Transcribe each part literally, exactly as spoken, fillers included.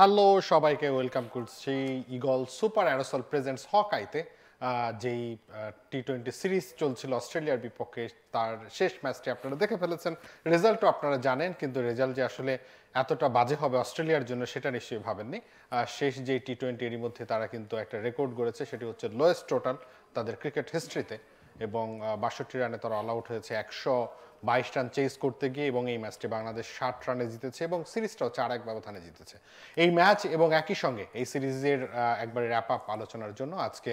Hello সবাইকে welcome করছি Eagle super aerosol presents Hawk আইতে যেই টি টোয়েন্টি সিরিজ চলছিল অস্ট্রেলিয়ার বিপক্ষে তার শেষ ম্যাচটি আপনারা দেখে ফেলেছেন রেজাল্টও আপনারা জানেন কিন্তু রেজাল্ট যে আসলে এতটা বাজে হবে অস্ট্রেলিয়ার জন্য সেটা নিশ্চয়ই ভাবেননি শেষ যে টি টোয়েন্টি এর মধ্যে তারা কিন্তু একটা রেকর্ড গড়েছে সেটি হচ্ছে লোয়েস্ট টোটাল তাদের ক্রিকেট হিস্ট্রিতে এবং বাষট্টি রানে তারা অল আউট হয়েছে একশো বাইশ রান চেজ করতে গিয়ে এবং এই ম্যাচটি বাংলাদেশ ষাট রানে জিতেছে এবং সিরিজটাও চার এক ব্যবধানে জিতেছে এই ম্যাচ এবং একই সঙ্গে এই সিরিজের একবারে র‍্যাপ আপ আলোচনার জন্য আজকে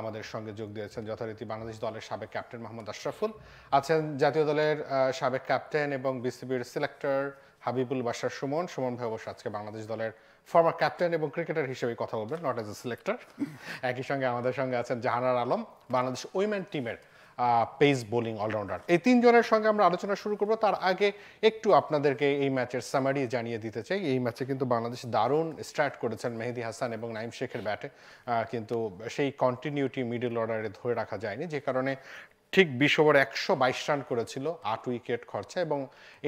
আমাদের সঙ্গে যোগ দিয়েছেন যথারীতি বাংলাদেশ দলের সাবেক ক্যাপ্টেন মোহাম্মদ আশরাফুল আছেন জাতীয় দলের সাবেক ক্যাপ্টেন এবং বিসিবির সিলেক্টর হাবিবুল বাশার সুমন সুমন ভাই অবশ্য আজকে বাংলাদেশ দলের ফর্মার ক্যাপ্টেন এবং ক্রিকেটার হিসেবে কথা বলবেন নট অ্যাজ এ সিলেক্টর একই সঙ্গে আমাদের সঙ্গে আছেন জাহানারা আলম বাংলাদেশ উইমেন টিমের পেস বোলিং অলরাউন্ডার এই তিনজনের সঙ্গে আমরা আলোচনা শুরু করব তার আগে একটু আপনাদেরকে এই ম্যাচের সামারি জানিয়ে দিতে চাই এই ম্যাচে কিন্তু বাংলাদেশ দারুণ স্টার্ট করেছেন মেহেদি হাসান এবং নাইম শেখের ব্যাটে কিন্তু সেই কন্টিনিউটি মিডল অর্ডারে ধরে রাখা যায়নি যে কারণে ঠিক বিশ ওভার একশো বাইশ রান করেছিল আট উইকেট খরচা এবং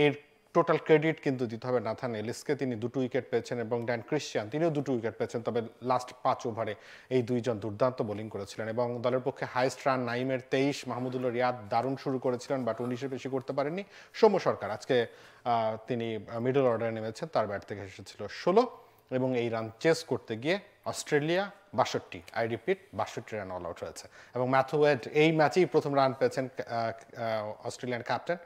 এর টোটাল ক্রেডিট কিন্তু দিতে হবে নাথান এলিসকে তিনি দুটো উইকেট পেয়েছেন এবং ড্যান ক্রিশ্চিয়ান তিনিও দুটো উইকেট পেয়েছেন তবে লাস্ট পাঁচ ওভারে এই দুইজন দুর্দান্ত বোলিং করেছিলেন এবং দলের পক্ষে হাইস্ট রান নাইমের তেইশ মাহমুদুল্লাহ রিয়াদ দারুণ শুরু করেছিলেন বাট উনিশের বেশি করতে পারেননি সৌম্য সরকার আজকে তিনি মিডল অর্ডারে নেমেছেন তার ব্যাট থেকে এসেছিল ষোলো এবং এই রান চেস করতে গিয়ে অস্ট্রেলিয়া বাষট্টি আই রিপিট বাষট্টি রান অল আউট হয়েছে এবং ম্যাথওয়েড এই ম্যাচেই প্রথম রান পেয়েছেন অস্ট্রেলিয়ান ক্যাপ্টেন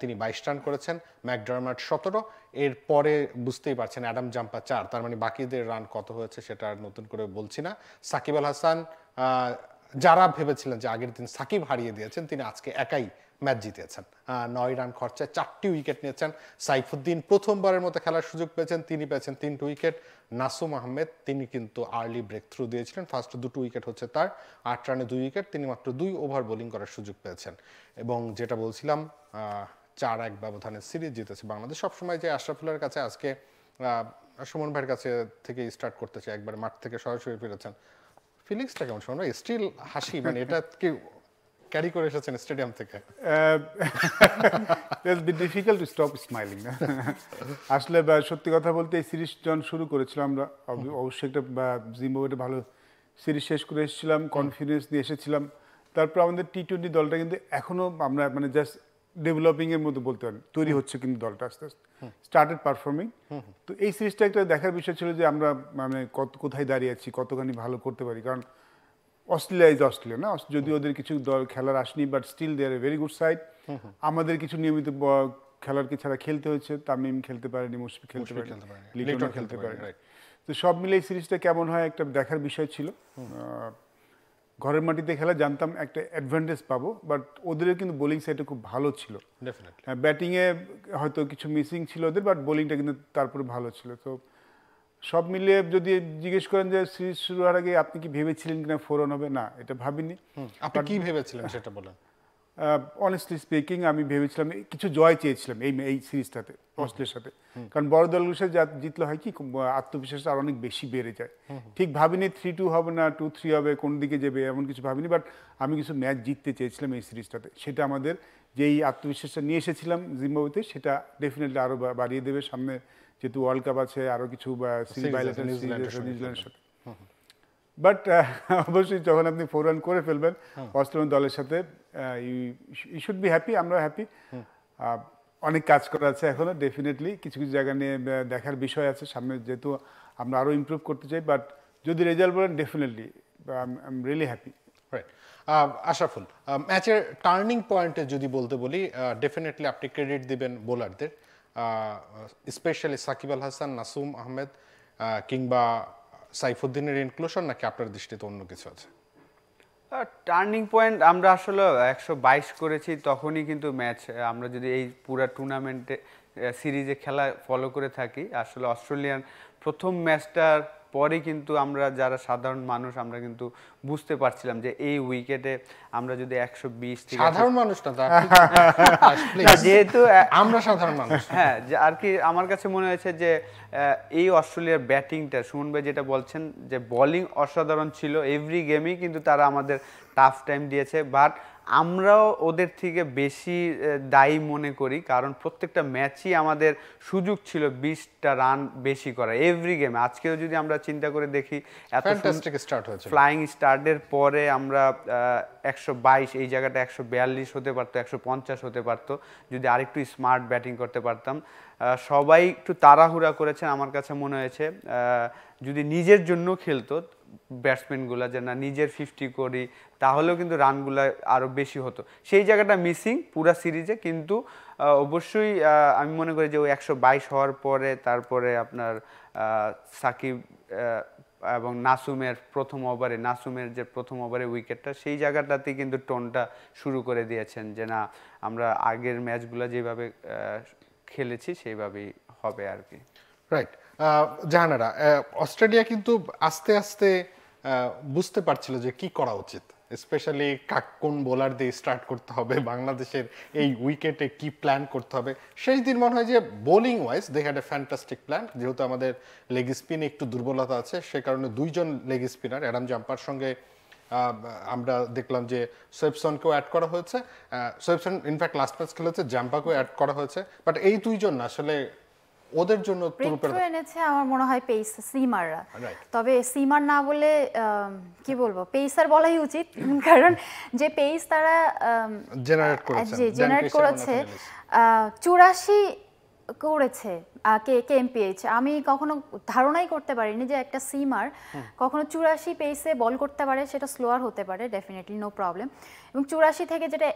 তিনি বাইশ রান করেছেন ম্যাকডারমাট সতেরো এরপরে বুঝতেই পারছেন অ্যাডাম জাম্পা চার তার মানে বাকিদের রান কত হয়েছে সেটা নতুন করে বলছি না সাকিব আল হাসান যারা ভেবেছিলেন যে আগের দিন সাকিব হারিয়ে দিয়েছেন তিনি আজকে একাই ম্যাচ জিতেছেন নয় রান খরচায় চারটি উইকেট নিয়েছেন সাইফুদ্দিন প্রথমবারের মতো খেলার সুযোগ পেয়েছেন তিনি পেয়েছেন তিনটি উইকেট নাসুম আহমেদ তিনি কিন্তু আর্লি ব্রেক থ্রু দিয়েছিলেন ফার্স্ট দুটো উইকেট হচ্ছে তার আট রানে দুই উইকেট তিনি মাত্র দুই ওভার বোলিং করার সুযোগ পেয়েছেন এবং যেটা বলছিলাম চার এক ব্যবধানে সিরিজ জিতেছে বাংলাদেশ সবসময় যে আশরাফুলের কাছে আজকে সুমন ভাইয়ের কাছে থেকে স্টার্ট করতে চাই একবার মাঠ থেকে সরাসরি ফিরেছেন ফিলিংসটা কেমন সুমন ভাই স্টিল হাসি মানে এটা কি ক্যারি করে এসেছেন স্টেডিয়াম থেকে it's be difficult to stop smiling আসলে সত্যি কথা বলতে এই সিরিজ যখন শুরু করেছিলাম আমরা অবশ্যই একটা জিম্বাবুয়েতে ভালো সিরিজ শেষ করে এসেছিলাম কনফিডেন্স নিয়ে এসেছিলাম তারপর আমাদের টি টোয়েন্টি দলটা কিন্তু এখনও আমরা মানে জাস্ট ডেভেলপিংয়ের মধ্যে বলতে পারেন তৈরি হচ্ছে কিন্তু দলটা আস্তে আস্তে স্টার্টেড পারফর্মিং তো এই সিরিজটা একটা দেখার বিষয় ছিল যে আমরা মানে কত কোথায় দাঁড়িয়ে আছি কতখানি ভালো করতে পারি কারণ অস্ট্রেলিয়া ইজ অস্ট্রেলিয়া না যদি ওদের কিছু দল খেলার আসেনি but still they are a very good side আমাদের কিছু নিয়মিত খেলার কি ছাড়া খেলতে হয়েছে তামিম খেলতে পারেনি মুশফিক খেলতে পারেনি লিটন খেলতে পারেনি তো সব মিলে এই সিরিজটা কেমন হয় একটা দেখার বিষয় ছিল ঘরের মাটিতে খেলা জানতাম একটা অ্যাডভান্টেজ পাবো বাট ওদের কিন্তু বোলিং সাইডটা খুব ভালো ছিল ব্যাটিংয়ে হয়তো কিছু মিসিং ছিল ওদের বাট বোলিংটা কিন্তু তারপরে ভালো ছিল তো সব মিলিয়ে যদি জিজ্ঞেস করেন যে সিরিজ শুরু হওয়ার আগে আপনি কি ভেবেছিলেন কিনা ফোর অন হবে না এটা ভাবিনি আপনি কি ভেবেছিলেন সেটা বলেন অনেস্টলি স্পিকিং আমি ভেবেছিলাম কিছু জয় চেয়েছিলাম এই এই সিরিজটাতে অস্ট্রেলিয়ার সাথে কারণ বড় দলগুলো যা জিতলে হয় কি আত্মবিশ্বাস আর অনেক বেশি বেড়ে যায় ঠিক ভাবিনি থ্রি টু হবে না টু থ্রি হবে কোন দিকে যাবে এমন কিছু ভাবিনি বাট আমি কিছু ম্যাচ জিততে চেয়েছিলাম এই সিরিজটাতে সেটা আমাদের যেই আত্মবিশ্বাসটা নিয়ে এসেছিলাম জিম্বাবুয়েতে সেটা ডেফিনেটলি আরও বাড়িয়ে দেবে সামনে যেহেতু ওয়ার্ল্ড কাপ আছে আরও কিছু নিউজিল্যান্ডের সাথে বাট অবশ্যই যখন আপনি ফোর রান করে ফেলবেন অস্ট্রেলিয়ান দলের সাথে you you should be happy আমরা হ্যাপি অনেক কাজ করা আছে এখনও ডেফিনেটলি কিছু কিছু জায়গা নিয়ে দেখার বিষয় আছে সামনে যেহেতু আমরা আরও ইমপ্রুভ করতে চাই বাট যদি রেজাল্ট বলেন definitely I am really happy right Ashraful ম্যাচের টার্নিং পয়েন্টে যদি বলতে বলি ডেফিনেটলি আপনি ক্রেডিট দেবেন বোলারদের স্পেশালি সাকিব আল হাসান নাসুম আহমেদ কিংবা সাইফুদ্দিনের ইনক্লুশন নাকি আপনার দৃষ্টিতে অন্য কিছু আছে টার্নিং পয়েন্ট আমরা আসলে একশো বাইশ করেছি তখনই কিন্তু ম্যাচ আমরা যদি এই পুরা টুর্নামেন্টে সিরিজে খেলা ফলো করে থাকি আসলে অস্ট্রেলিয়ান প্রথম ম্যাচটার পরে কিন্তু আমরা যারা সাধারণ মানুষ আমরা কিন্তু বুঝতে পারছিলাম যে এই উইকেটে আমরা যদি একশো বিশ সাধারণ মানুষ না যেহেতু আমরা সাধারণ মানুষ হ্যাঁ আর কি আমার কাছে মনে হয়েছে যে এই অস্ট্রেলিয়ার ব্যাটিংটা সুমন ভাই যেটা বলছেন যে বলিং অসাধারণ ছিল এভরি গেমেই কিন্তু তারা আমাদের টাফ টাইম দিয়েছে বাট আমরাও ওদের থেকে বেশি দায়ী মনে করি কারণ প্রত্যেকটা ম্যাচই আমাদের সুযোগ ছিল বিশটা রান বেশি করা এভরি গেমে আজকেও যদি আমরা চিন্তা করে দেখি এত ফ্যান্টাস্টিক স্টার্ট হয়েছিল ফ্লাইং স্টার্টের পরে আমরা একশো বাইশ এই জায়গাটা একশো বিয়াল্লিশ হতে পারতো একশো পঞ্চাশ হতে পারতো যদি আরেকটু স্মার্ট ব্যাটিং করতে পারতাম সবাই একটু তাড়াহুড়া করেছেন আমার কাছে মনে হয়েছে যদি নিজের জন্য খেলতো ব্যাটসম্যানগুলা যেন নিজের পঞ্চাশ করি তাহলেও কিন্তু রানগুলা আরো বেশি হতো সেই জায়গাটা মিসিং পুরো সিরিজে কিন্তু অবশ্যই আমি মনে করি যে একশো বাইশ হওয়ার পরে তারপরে আপনার সাকিব এবং নাসুমের প্রথম ওভারে নাসুমের যে প্রথম ওভারে উইকেটটা সেই জায়গাটাতেই কিন্তু টোনটা শুরু করে দিয়েছেন যে না আমরা আগের ম্যাচগুলা যেভাবে খেলেছি সেইভাবেই হবে আর কি রাইট জাহানারা অস্ট্রেলিয়া কিন্তু আস্তে আস্তে বুঝতে পারছিল যে কি করা উচিত স্পেশালি কাক কোন বোলার দিয়ে স্টার্ট করতে হবে বাংলাদেশের এই উইকেটে কি প্ল্যান করতে হবে শেষ দিন মনে হয় যে bowling wise they had a fantastic plan যেহেতু আমাদের লেগ স্পিনে একটু দুর্বলতা আছে সে কারণে দুইজন লেগ স্পিনার অ্যাডাম জাম্পার সঙ্গে আমরা দেখলাম যে সোয়েবসনকেও অ্যাড করা হয়েছে সোয়েবসন ইনফ্যাক্ট লাস্ট ম্যাচ খেলেছে জাম্পাকেও অ্যাড করা হয়েছে বাট এই দুইজন আসলে ওদের জন্য তুরুপের এনেছে আমার মনে হয় পেস সিমাররা তবে সিমার না বলে কি বলবো পেসার বলাই উচিত কারণ যে পেস তারা জেনারেট করেছে জেনারেট করেছে চুরাশি করেছে কে কেএমপিএইচ আমি কখনো ধারণাই করতে পারিনি যে একটা সিমার কখনো চুরাশি পেসে বল করতে পারে সেটা স্লোয়ার হতে পারে ডেফিনেটলি নো প্রবলেম এবং চুরাশি থেকে যেটা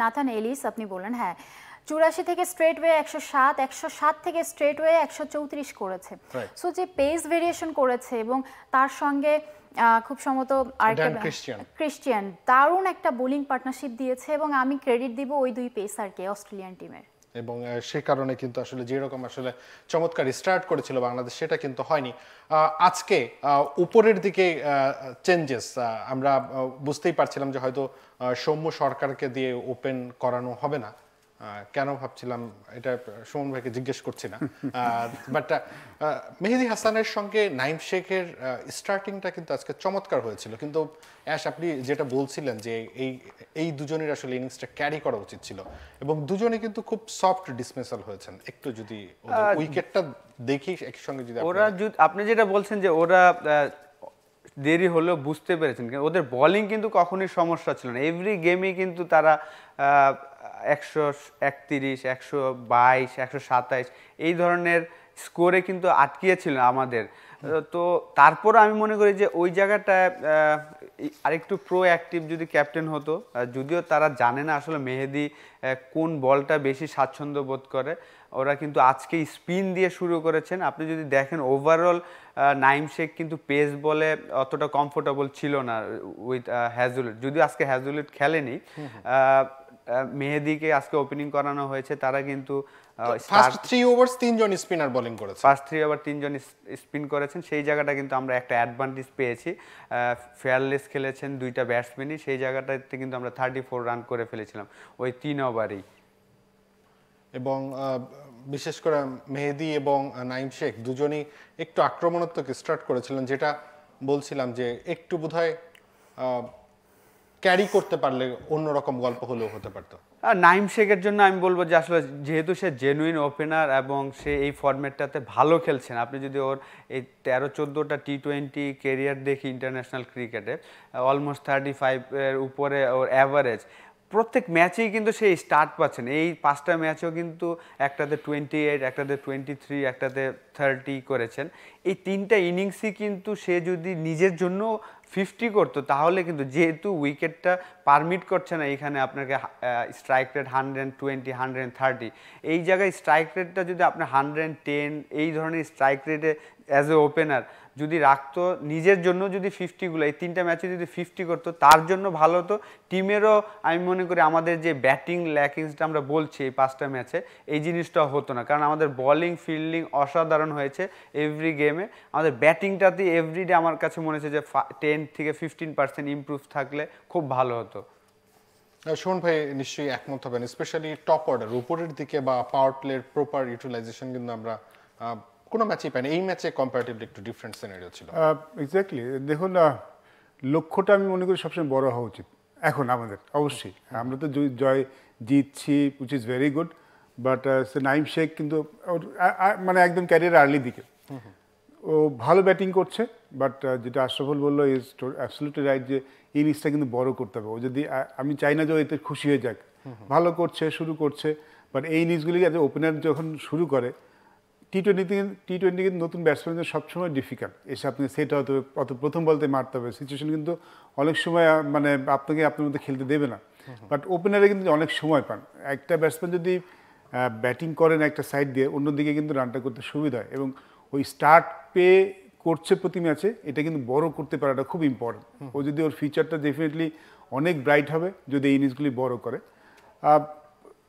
নাথান এলিস আপনি বলেন হ্যাঁ চুরাশি থেকে স্ট্রেটওয়ে একশো সাত একশো সাত থেকে স্ট্রেটওয়ে একশো চৌত্রিশ করেছে সো যে পেস ভেরিয়েশন করেছে এবং তার সঙ্গে খুব সম্ভবত ড্যান ক্রিশ্চিয়ান ক্রিশ্চিয়ান দারুণ একটা বোলিং পার্টনারশিপ দিয়েছে এবং আমি ক্রেডিট দিব ওই দুই পেসারকে অস্ট্রেলিয়ান টিমের এবং সে কারণে কিন্তু আসলে যেরকম আসলে চমৎকার স্টার্ট করেছিল বাংলাদেশ সেটা কিন্তু হয়নি আজকে উপরের দিকে চেঞ্জেস আমরা বুঝতেই পারছিলাম যে হয়তো সৌম্য সরকারকে দিয়ে ওপেন করানো হবে না কেন ভাবছিলাম এটা সুমন ভাইকে জিজ্ঞেস করছি না বাট মেহেদি হাসানের সঙ্গে নাইম শেখের স্টার্টিংটা কিন্তু আজকে চমৎকার হয়েছিল কিন্তু অ্যাশ আপনি যেটা বলছিলেন যে এই এই দুজনের আসলে ইনিংসটা ক্যারি করা উচিত ছিল এবং দুজনে কিন্তু খুব সফট ডিসমিসাল হয়েছেন একটু যদি উইকেটটা দেখি একসঙ্গে যদি ওরা আপনি যেটা বলছেন যে ওরা দেরি হলো বুঝতে পেরেছেন কারণ ওদের বোলিং কিন্তু কখনোই সমস্যা ছিল না এভরি গেমই কিন্তু তারা একশো একত্রিশ একশো বাইশ একশো সাতাইশ এই ধরনের স্কোরে কিন্তু আটকিয়েছিল আমাদের তো তারপর আমি মনে করি যে ওই জায়গাটা আরেকটু প্রো অ্যাক্টিভ যদি ক্যাপ্টেন হতো যদিও তারা জানে না আসলে মেহেদি কোন বলটা বেশি স্বাচ্ছন্দ্য বোধ করে ওরা কিন্তু আজকে স্পিন দিয়ে শুরু করেছেন আপনি যদি দেখেন ওভারঅল নাইম শেখ কিন্তু পেস বলে অতটা কমফোর্টেবল ছিল না উইথ হ্যাজুলেট যদিও আজকে হ্যাজুলেট খেলেনি মেহেদিকে আজকে ওপেনিং করানো হয়েছে তারা কিন্তু ফার্স্ট তিন ওভার তিনজন স্পিনার বোলিং করেছে ফার্স্ট তিন ওভার তিনজন স্পিন করেছেন সেই জায়গাটা কিন্তু আমরা একটা অ্যাডভান্টেজ পেয়েছি ফেয়ারলেস খেলেছেন দুইটা ব্যাটসম্যানই সেই জায়গাটাতে কিন্তু আমরা চৌত্রিশ রান করে ফেলেছিলাম ওই তিন ওভারেই এবং বিশেষ করে মেহেদি এবং নাইম শেখ দুজনেই একটু আক্রমণাত্মক স্টার্ট করেছিলেন যেটা বলছিলাম যে একটু বোধহয় ক্যারি করতে পারলে অন্যরকম গল্প হলেও হতে পারতো আর নাইম শেখের জন্য আমি বলবো যে আসলে যেহেতু সে জেনুইন ওপেনার এবং সে এই ফরম্যাটটাতে ভালো খেলছেন আপনি যদি ওর এই তেরো চোদ্দোটা টি টোয়েন্টি কেরিয়ার দেখি ইন্টারন্যাশনাল ক্রিকেটে অলমোস্ট থার্টি ফাইভের উপরে ওর অ্যাভারেজ প্রত্যেক ম্যাচেই কিন্তু সেই স্টার্ট পাচ্ছেন এই পাঁচটা ম্যাচেও কিন্তু একটাতে টোয়েন্টি এইট একটাতে টোয়েন্টি থ্রি একটাতে থার্টি করেছেন এই তিনটা ইনিংসই কিন্তু সে যদি নিজের জন্য পঞ্চাশ করতো তাহলে কিন্তু যেহেতু উইকেটটা পারমিট করছে না এখানে আপনাকে strike rate hundred twenty hundred thirty এই জায়গায় স্ট্রাইক রেটটা যদি আপনার হান্ড্রেড টেন এই ধরনের স্ট্রাইক রেটে অ্যাজ এ ওপেনার যদি রাখতো নিজের জন্য যদি পঞ্চাশগুলো এই তিনটা ম্যাচে যদি পঞ্চাশ করতো তার জন্য ভালো হতো টিমেরও আমি মনে করি আমাদের যে ব্যাটিং ল্যাকিংসটা আমরা বলছি এই পাঁচটা ম্যাচে এই জিনিসটা হতো না কারণ আমাদের বলিং ফিল্ডিং অসাধারণ হয়েছে এভরি গেমে আমাদের ব্যাটিংটাতে এভরিডে আমার কাছে মনে হচ্ছে যে টেন থেকে ফিফটিন পার্সেন্ট ইম্প্রুভ থাকলে খুব ভালো হতো শোন ভাই নিশ্চয়ই একমত হবেন স্পেশালি টপ অর্ডার উপরের দিকে বা পাওয়ার প্লের প্রপার ইউটিলাইজেশন কিন্তু আমরা কোন ম্যাচে পাইনি এই ম্যাচে কম্পারেটিভলি একটু ডিফারেন্ট সিনারিও ছিল এক্স্যাক্টলি দেখুন লক্ষ্যটা আমি মনে করি সবসময় বড় হওয়া উচিত এখন আমাদের অবশ্যই আমরা তো জয় জিতছি which is very good but Naim Sheikh কিন্তু মানে একদম ক্যারিয়ার আর্লি দিকে ও ভালো ব্যাটিং করছে বাট যেটা আশরাফুল বলল ইজ অ্যাবসলিউটলি রাইট যে ইনিংসটা কিন্তু বড় করতে হবে ও যদি আমি চাই না যে এতে খুশি হয়ে যাক ভালো করছে শুরু করছে বাট এই ইনিংসগুলি যাতে ওপেনার যখন শুরু করে টি টোয়েন্টি কিন্তু নতুন ব্যাটসম্যানদের সবসময় ডিফিকাল্ট এসে আপনি সেট হতে হবে অত প্রথম বলতে মারতে হবে সিচুয়েশন কিন্তু অনেক সময় মানে আপনাকে আপনার মধ্যে খেলতে দেবে না বাট ওপেনারে কিন্তু অনেক সময় পান একটা ব্যাটসম্যান যদি ব্যাটিং করেন একটা সাইড দিয়ে অন্যদিকে কিন্তু রানটা করতে সুবিধা হয় এবং ওই স্টার্ট পেয়ে করছে প্রতি ম্যাচে এটা কিন্তু বড় করতে পারাটা খুব ইম্পর্টেন্ট ও যদি ওর ফিচারটা ডেফিনেটলি অনেক ব্রাইট হবে যদি এই ইনিংসগুলি বড় করে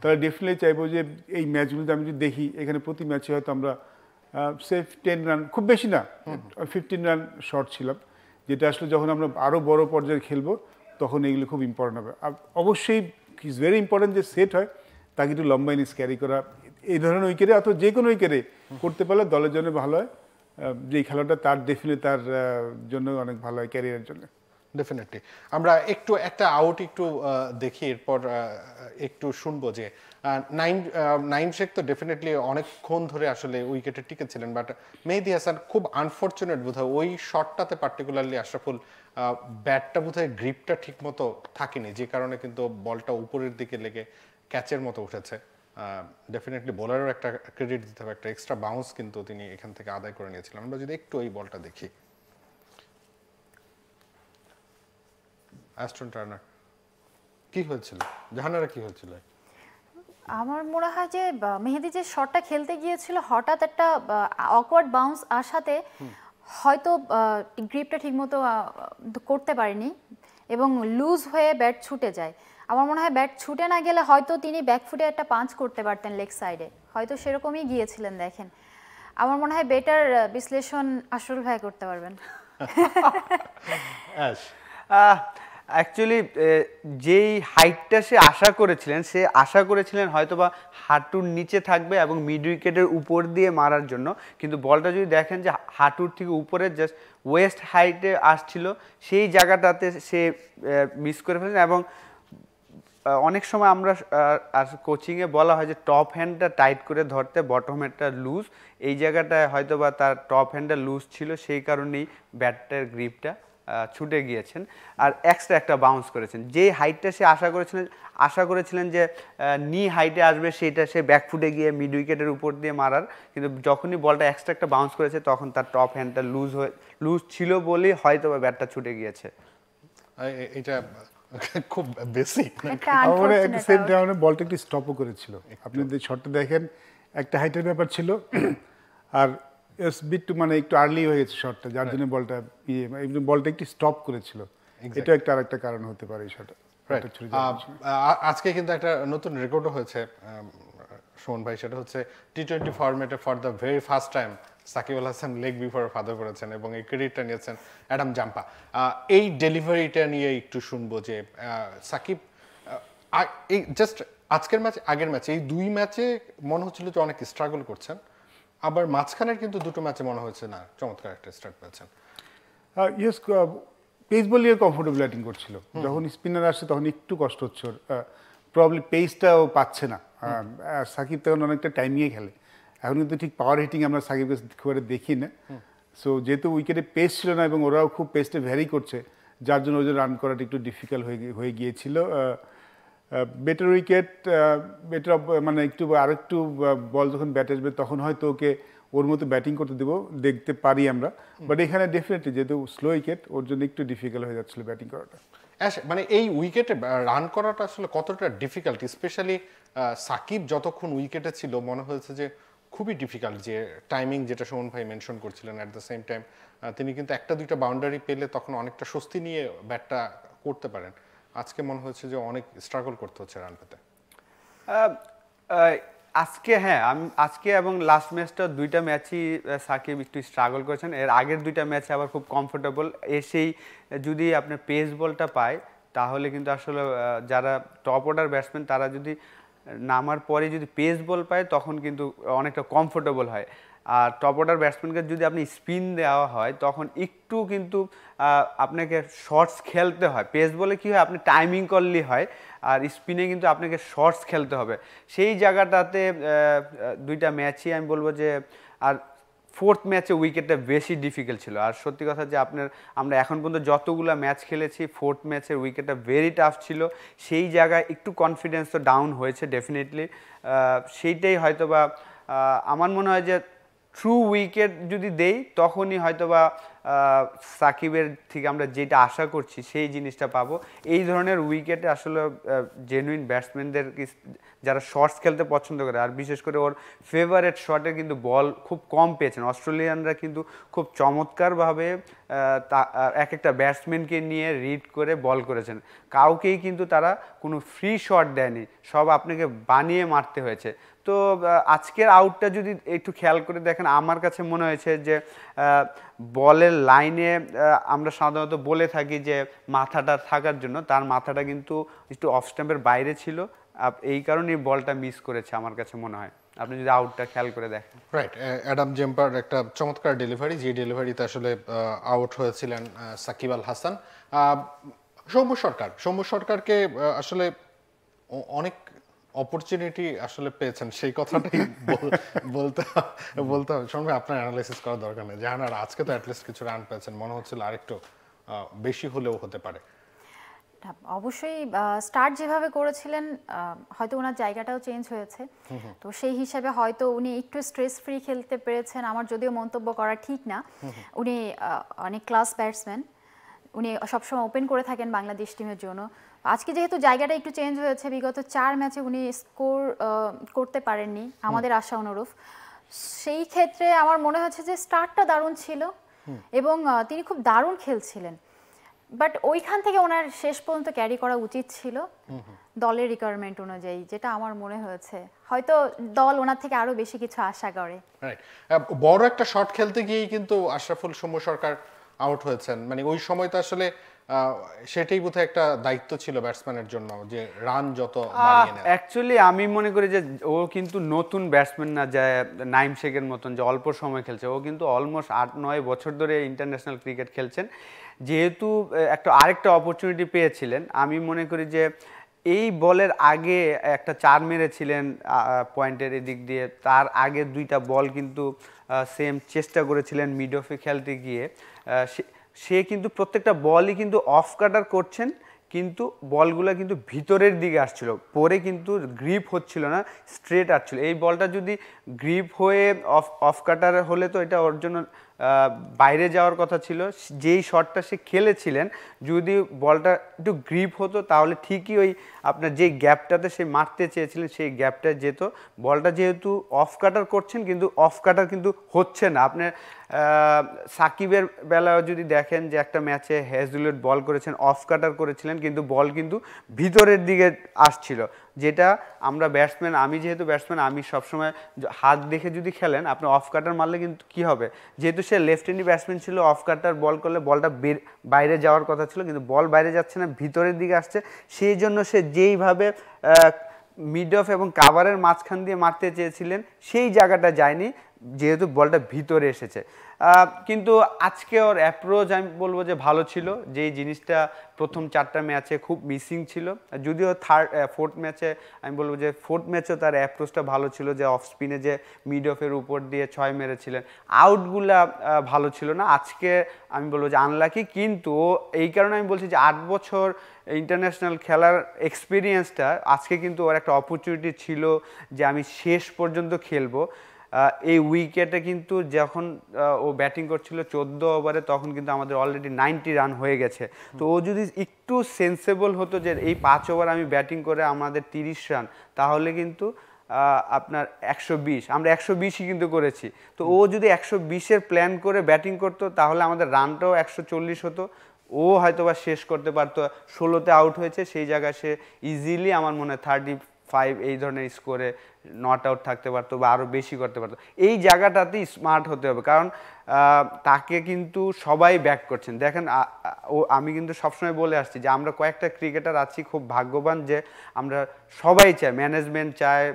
তাহলে ডেফিনেটলি চাইবো যে এই ম্যাচগুলোতে আমি যদি দেখি এখানে প্রতি ম্যাচে হয়তো আমরা সেফ টেন রান খুব বেশি না ফিফটিন রান শর্ট ছিলাম যেটা আসলে যখন আমরা আরও বড় পর্যায়ে খেলবো তখন এগুলো খুব ইম্পর্টেন্ট হবে আর অবশ্যই ইজ ভেরি ইম্পর্টেন্ট যে সেট হয় তাকে একটু লম্বা ইনিংস ক্যারি করা এই ধরনের উইকেটে অথবা যে কোনো উইকেটে করতে পারলে দলের জন্য ভালো হয় যে খেলাটা তার ডেফিনেটলি তার জন্য অনেক ভালো হয় ক্যারিয়ারের জন্য ডেফিনেটলি আমরা একটু একটা আউট একটু দেখি এরপর একটু শুনবো যে নাইম নাইম শেখ তো ডেফিনেটলি অনেকক্ষণ ধরে আসলে উইকেটে টিকে ছিলেন বাট মেহেদি হাসান খুব আনফর্চুনেট বোধহয় ওই শটটাতে পার্টিকুলারলি আশরাফুল ব্যাটটা বোধহয় গ্রিপটা ঠিক মতো থাকেনি যে কারণে কিন্তু বলটা উপরের দিকে লেগে ক্যাচের মতো উঠেছে ডেফিনেটলি বোলারের একটা ক্রেডিট দিতে হবে একটা এক্সট্রা বাউন্স কিন্তু তিনি এখান থেকে আদায় করে নিয়েছিলেন আমরা যদি একটু ওই বলটা দেখি অ্যাস্টন টার্নার কি হয়েছিল জাহানারা কি হয়েছিল আমার মনে হয় যে মেহেদি যে শটটা খেলতে গিয়েছিল হঠাৎ একটা অকওয়ার্ড বাউন্স আসাতে হয়তো গ্রিপটা ঠিকমতো করতে পারেনি এবং লুজ হয়ে ব্যাট ছুটে যায় আমার মনে হয় ব্যাট ছুটে না গেলে হয়তো তিনি ব্যাকফুটে একটা পাঞ্চ করতে পারতেন লেগ সাইডে হয়তো সেরকমই গিয়েছিলেন দেখেন আমার মনে হয় বেটার বিশ্লেষণ আশরাফুল ভাই করতে পারবেন অ্যাকচুয়ালি যেই হাইটটা সে আশা করেছিলেন সে আশা করেছিলেন হয়তোবা হাঁটুর নিচে থাকবে এবং মিড উইকেটের উপর দিয়ে মারার জন্য কিন্তু বলটা যদি দেখেন যে হাঁটুর থেকে উপরে জাস্ট ওয়েস্ট হাইটে আসছিল সেই জায়গাটাতে সে মিস করে ফেলেন এবং অনেক সময় আমরা আর কোচিংয়ে বলা হয় যে টপ হ্যান্ডটা টাইট করে ধরতে বটম হ্যান্ডটা লুজ এই জায়গাটায় হয়তোবা তার টপ হ্যান্ডটা লুজ ছিল সেই কারণেই ব্যাটটার গ্রিপটা ছুটে গিয়েছেন আর এক্সট্রা একটা বাউন্স করেছেন যেই হাইটটা সে আশা করেছিলেন আশা করেছিলেন যে নি হাইটে আসবে সেটা সে ব্যাকফুটে গিয়ে মিড উইকেটের উপর দিয়ে মারার কিন্তু যখনই বলটা এক্সট্রা একটা বাউন্স করেছে তখন তার টপ হ্যান্ডটা লুজ হয়ে লুজ ছিল বলেই হয়তো ব্যাটটা ছুটে গিয়েছে এটা খুব বেসিক মানে একটা সেট ডাউনে বলটা একটু স্টপও করেছিল আপনি যদি শটটা দেখেন একটা হাইটের ব্যাপার ছিল আর এস বিট মানে একটু আর্লি হয়ে গেছে শটটা যার জন্য বলটা বলটা একটু স্টপ করেছিল এটা একটা আরেকটা কারণ হতে পারে এই শটটা আজকে কিন্তু একটা নতুন রেকর্ডও হয়েছে সুমন ভাই সেটা হচ্ছে টি টোয়েন্টি ফরম্যাটে for the very first time Shakib Al Hasan leg before father করেছেন এবং এই ক্রেডিটটা নিয়েছেন অ্যাডাম জাম্পা এই ডেলিভারিটা নিয়ে একটু শুনবো যে সাকিব এই জাস্ট আজকের ম্যাচ আগের ম্যাচে এই দুই ম্যাচে মনে হচ্ছিল যে অনেক স্ট্রাগল করছেন আবার মাঝখানের কিন্তু দুটো ম্যাচে মনে হয়েছে না চমৎকার একটা স্টার্ট পেয়েছেন ইয়েস পেস বলিয়ে কমফোর্টেবল ব্যাটিং করছিল যখন স্পিনার আসছে তখন একটু কষ্ট হচ্ছে ওর প্রবলেম পেসটাও পাচ্ছে না সাকিব তখন অনেকটা টাইমিয়ে খেলে এখন কিন্তু ঠিক পাওয়ার হিটিং আমরা সাকিবকে খুব একটা দেখি না সো যেহেতু উইকেটে পেস ছিল না এবং ওরাও খুব পেসটা ভ্যারি করছে যার জন্য ওই জন্য রান করাটা একটু ডিফিকাল্ট হয়ে হয়ে গিয়েছিল বেটার উইকেট বেটার মানে একটু আর একটু বল যখন ব্যাট আসবে তখন হয়তো ওকে ওর মতো ব্যাটিং করতে দেবো দেখতে পারি আমরা বাট এখানে ডেফিনেটলি যেহেতু স্লো উইকেট ওর জন্য একটু ডিফিকাল্ট হয়ে যাচ্ছিল ব্যাটিং করাটা মানে এই উইকেটে রান করাটা আসলে কতটা ডিফিকাল্ট স্পেশালি সাকিব যতক্ষণ উইকেটে ছিল মনে হয়েছে যে খুবই ডিফিকাল্ট যে টাইমিং যেটা সুমন ভাই মেনশন করছিলেন অ্যাট দ্য সেম টাইম তিনি কিন্তু একটা দুইটা বাউন্ডারি পেলে তখন অনেকটা স্বস্তি নিয়ে ব্যাটটা করতে পারেন আজকে মনে হচ্ছে যে অনেক স্ট্রাগল করতে হচ্ছে রান পেতে আজকে হ্যাঁ আজকে এবং লাস্ট ম্যাচটা দুইটা ম্যাচই সাকিব একটু স্ট্রাগল করেছেন এর আগের দুইটা ম্যাচে আবার খুব কমফোর্টেবল এসেই যদি আপনি পেস বলটা পায় তাহলে কিন্তু আসলে যারা টপ অর্ডার ব্যাটসম্যান তারা যদি নামার পরে যদি পেস বল পায় তখন কিন্তু অনেকটা কমফোর্টেবল হয় আর টপ অর্ডার ব্যাটসম্যানকে যদি আপনি স্পিন দেওয়া হয় তখন একটু কিন্তু আপনাকে শর্টস খেলতে হয় পেস বলে কি হয় আপনি টাইমিং করলেই হয় আর স্পিনে কিন্তু আপনাকে শর্টস খেলতে হবে সেই জায়গাটাতে দুইটা ম্যাচই আমি বলবো যে আর ফোর্থ ম্যাচে উইকেটটা বেশি ডিফিকাল্ট ছিল আর সত্যি কথা যে আপনার আমরা এখন পর্যন্ত যতগুলো ম্যাচ খেলেছি ফোর্থ ম্যাচের উইকেটটা ভেরি টাফ ছিল সেই জায়গায় একটু কনফিডেন্স তো ডাউন হয়েছে ডেফিনেটলি সেইটাই হয়তোবা আমার মনে হয় যে ট্রু উইকেট যদি দেই তখনই হয়তোবা সাকিবের থেকে আমরা যেটা আশা করছি সেই জিনিসটা পাবো এই ধরনের উইকেটে আসলে জেনুইন ব্যাটসম্যানদের যারা শর্টস খেলতে পছন্দ করে আর বিশেষ করে ওর ফেভারেট শটে কিন্তু বল খুব কম পেয়েছেন অস্ট্রেলিয়ানরা কিন্তু খুব চমৎকারভাবে এক একটা ব্যাটসম্যানকে নিয়ে রিড করে বল করেছেন কাউকেই কিন্তু তারা কোনো ফ্রি শট দেয়নি সব আপনাকে বানিয়ে মারতে হয়েছে তো আজকের আউটটা যদি একটু খেয়াল করে দেখেন আমার কাছে মনে হয়েছে যে বলের লাইনে আমরা সাধারণত বলে থাকি যে মাথাটা থাকার জন্য তার মাথাটা কিন্তু একটু অফ স্ট্যাম্পের বাইরে ছিল এই কারণেই বলটা মিস করেছে আমার কাছে মনে হয় আপনি যদি আউটটা খেয়াল করে দেখেন রাইট অ্যাডাম জাম্পার একটা চমৎকার ডেলিভারি যে ডেলিভারিতে আসলে আউট হয়েছিলেন সাকিব আল হাসান সৌম্য সরকার সৌম্য সরকারকে আসলে অনেক অপরচুনিটি আসলে পেয়েছেন সেই কথাটাই বলতে বলতে হবে সঙ্গে আপনার অ্যানালাইসিস করার দরকার নেই জাহানারা আজকে তো অ্যাটলিস্ট কিছু রান পেয়েছেন মনে হচ্ছিল আরেকটু বেশি হলেও হতে পারে অবশ্যই স্টার্ট যেভাবে করেছিলেন হয়তো ওনার জায়গাটাও চেঞ্জ হয়েছে তো সেই হিসাবে হয়তো উনি একটু স্ট্রেস ফ্রি খেলতে পেরেছেন আমার যদিও মন্তব্য করা ঠিক না উনি অনেক ক্লাস ব্যাটসম্যান উনি সবসময় ওপেন করে থাকেন বাংলাদেশ টিমের জন্য আজকে যেহেতু জায়গাটা একটু চেঞ্জ হয়েছে বিগত চার ম্যাচে উনি স্কোর করতে পারেননি আমাদের আশা অনুরূপ সেই ক্ষেত্রে আমার মনে হচ্ছে যে স্টার্টটা দারুণ ছিল এবং তিনি খুব দারুণ খেলছিলেন বাট ওইখান থেকে ওনার শেষ পর্যন্ত ক্যারি করা উচিত ছিল দলের রিকোয়ারমেন্ট অনুযায়ী যেটা আমার মনে হয়েছে হয়তো দল ওনার থেকে আরো বেশি কিছু আশা করে বড় একটা শট খেলতে গিয়ে কিন্তু আশরাফুল সৌম্য সরকার আউট হয়েছেন মানে ওই সময়টা আসলে সেটাই বোধহয় একটা দায়িত্ব ছিল ব্যাটসম্যানের জন্য যে রান যত বাড়িয়ে নেয় অ্যাকচুয়ালি আমি মনে করি যে ও কিন্তু নতুন ব্যাটসম্যান না যে নাইম শেখের মতন যে অল্প সময় খেলছে ও কিন্তু অলমোস্ট আট নয় বছর ধরে ইন্টারন্যাশনাল ক্রিকেট খেলছেন যেহেতু একটা আরেকটা অপরচুনিটি পেয়েছিলেন আমি মনে করি যে এই বলের আগে একটা চার মেরেছিলেন পয়েন্টের এদিক দিয়ে তার আগে দুইটা বল কিন্তু সেম চেষ্টা করেছিলেন মিড অফে খেলতে গিয়ে সে কিন্তু প্রত্যেকটা বলই কিন্তু অফ কাটার করছেন কিন্তু বলগুলো কিন্তু ভিতরের দিকে আসছিল পরে কিন্তু গ্রিপ হচ্ছিল না স্ট্রেট আসছিল এই বলটা যদি গ্রিপ হয়ে অফ অফ কাটার হলে তো এটা ওর জন্য বাইরে যাওয়ার কথা ছিল যেই শটটা সে খেলেছিলেন যদি বলটা একটু গ্রিপ হতো তাহলে ঠিকই ওই আপনার যে গ্যাপটাতে সে মারতে চেয়েছিলেন সেই গ্যাপটা যেত বলটা যেহেতু অফ কাটার করছেন কিন্তু অফ কাটার কিন্তু হচ্ছে না আপনার সাকিবের বেলাও যদি দেখেন যে একটা ম্যাচে হ্যাজলেউড বল করেছেন অফ কাটার করেছিলেন কিন্তু বল কিন্তু ভিতরের দিকে আসছিল যেটা আমরা ব্যাটসম্যান আমি যেহেতু ব্যাটসম্যান আমি সবসময় হাত দেখে যদি খেলেন আপনি অফ কাটার মারলে কিন্তু কী হবে যেহেতু সে লেফট হ্যান্ডি ব্যাটসম্যান ছিল অফ কাটার বল করলে বলটা বাইরে যাওয়ার কথা ছিল কিন্তু বল বাইরে যাচ্ছে না ভিতরের দিকে আসছে সেই জন্য সে যেইভাবে মিড অফ এবং কাভারের মাঝখান দিয়ে মারতে চেয়েছিলেন সেই জায়গাটা যায়নি যেহেতু বলটা ভিতরে এসেছে কিন্তু আজকে ওর অ্যাপ্রোচ আমি বলবো যে ভালো ছিল যেই জিনিসটা প্রথম চারটা ম্যাচে খুব মিসিং ছিল যদিও থার্ড ফোর্থ ম্যাচে আমি বলবো যে ফোর্থ ম্যাচেও তার অ্যাপ্রোচটা ভালো ছিল যে অফ স্পিনে যে মিড অফের উপর দিয়ে ছয় মেরেছিলেন আউটগুলা ভালো ছিল না আজকে আমি বলবো যে আনলাকি কিন্তু এই কারণে আমি বলছি যে আট বছর ইন্টারন্যাশনাল খেলার এক্সপিরিয়েন্সটা আজকে কিন্তু ওর একটা অপরচুনিটি ছিল যে আমি শেষ পর্যন্ত খেলবো এই উইকেটে কিন্তু যখন ও ব্যাটিং করছিল চোদ্দ ওভারে তখন কিন্তু আমাদের অলরেডি নাইনটি রান হয়ে গেছে তো ও যদি একটু সেন্সেবল হতো যে এই পাঁচ ওভার আমি ব্যাটিং করে আমাদের তিরিশ রান তাহলে কিন্তু আপনার একশো বিশ আমরা একশো বিশই কিন্তু করেছি তো ও যদি একশো বিশের প্ল্যান করে ব্যাটিং করতো তাহলে আমাদের রানটাও একশো চল্লিশ হতো ও হয়তোবা শেষ করতে পারতো ষোলো তে আউট হয়েছে সেই জায়গায় সে ইজিলি আমার মনে thirty-five এই ধরনের স্কোরে নট আউট থাকতে পারতো বা আরো বেশি করতে পারতো এই জায়গাটাতে স্মার্ট হতে হবে কারণ তাকে কিন্তু সবাই ব্যাক করছেন দেখেন আমি কিন্তু সব সময় বলে আসছি যে আমরা কয়েকটা ক্রিকেটার আছি খুব ভাগ্যবান যে আমরা সবাই চাই ম্যানেজমেন্ট চায়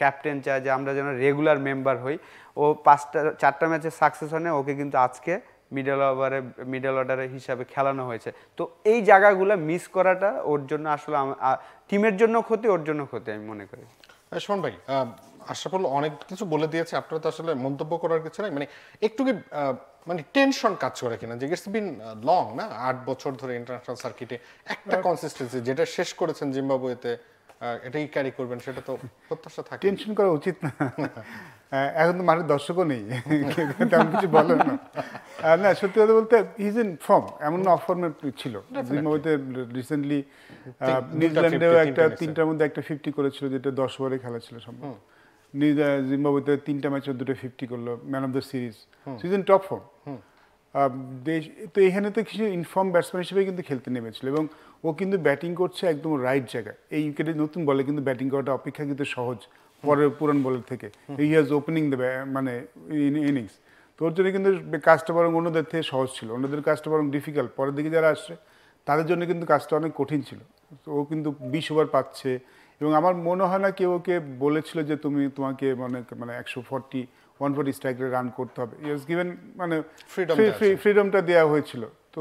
ক্যাপ্টেন চায় যে আমরা যেন রেগুলার মেম্বার হই ও পাঁচটা চারটা ম্যাচে সাকসেস হনে ওকে কিন্তু আজকে মিডল ওভারে মিডল অর্ডারে হিসাবে খেলানো হয়েছে তো এই জায়গাগুলো মিস করাটা ওর জন্য আসলে টিমের জন্য ক্ষতি ওর জন্য ক্ষতি আমি মনে করি শোন ভাই আশরাফুল অনেক কিছু বলে দিয়েছে আপনারা তো আসলে মন্তব্য করার কিছু নাই মানে একটু কি মানে টেনশন কাজ করে কিনা যে ইটস বিন লং না eight বছর ধরে ইন্টারন্যাশনাল সার্কিটে একটা কনসিস্টেন্সি যেটা শেষ করেছেন জিম্বাবুয়েতে এটাই ক্যারি করবেন সেটা তো প্রত্যাশা থাকে টেনশন করা উচিত না এখন তো মানে দর্শকও নেই তেমন কিছু বলেন না না সত্যি কথা বলতে ইজ ইন ফর্ম এমন না ফর্মে ছিল জিম্বাবুয়েতে রিসেন্টলি নিউজিল্যান্ডেও একটা তিনটার মধ্যে একটা ফিফটি করেছিল যেটা দশ ওভারে খেলা ছিল সম্ভবত জিম্বাবুয়েতে তিনটা ম্যাচে দুটো ফিফটি করলো man of the series is in top form দেশ তো এখানে তো কিছু ইনফর্ম ব্যাটসম্যান হিসেবে কিন্তু খেলতে নেমেছিল এবং ও কিন্তু ব্যাটিং করছে একদম রাইট জায়গায় এই উইকেটে নতুন বলে কিন্তু ব্যাটিং করাটা অপেক্ষা কিন্তু সহজ পরের পুরান বলের থেকে হি হ্যাজ ওপেনিং দ্য মানে ইনিংস তো ওর জন্য কিন্তু কাজটা বরং অন্যদের থেকে সহজ ছিল অন্যদের কাজটা বরং ডিফিকাল্ট পরের দিকে যারা আসছে তাদের জন্য কিন্তু কাজটা অনেক কঠিন ছিল ও কিন্তু বিশ ওভার পাচ্ছে এবং আমার মনে হয় না কেউ ওকে বলেছিল যে তুমি তোমাকে মানে মানে একশো ফর্টি ওয়ান ফর্টি স্ট্রাইকে রান করতে হবে হি হ্যাজ গিভেন মানে ফ্রিডমটা দেওয়া হয়েছিল তো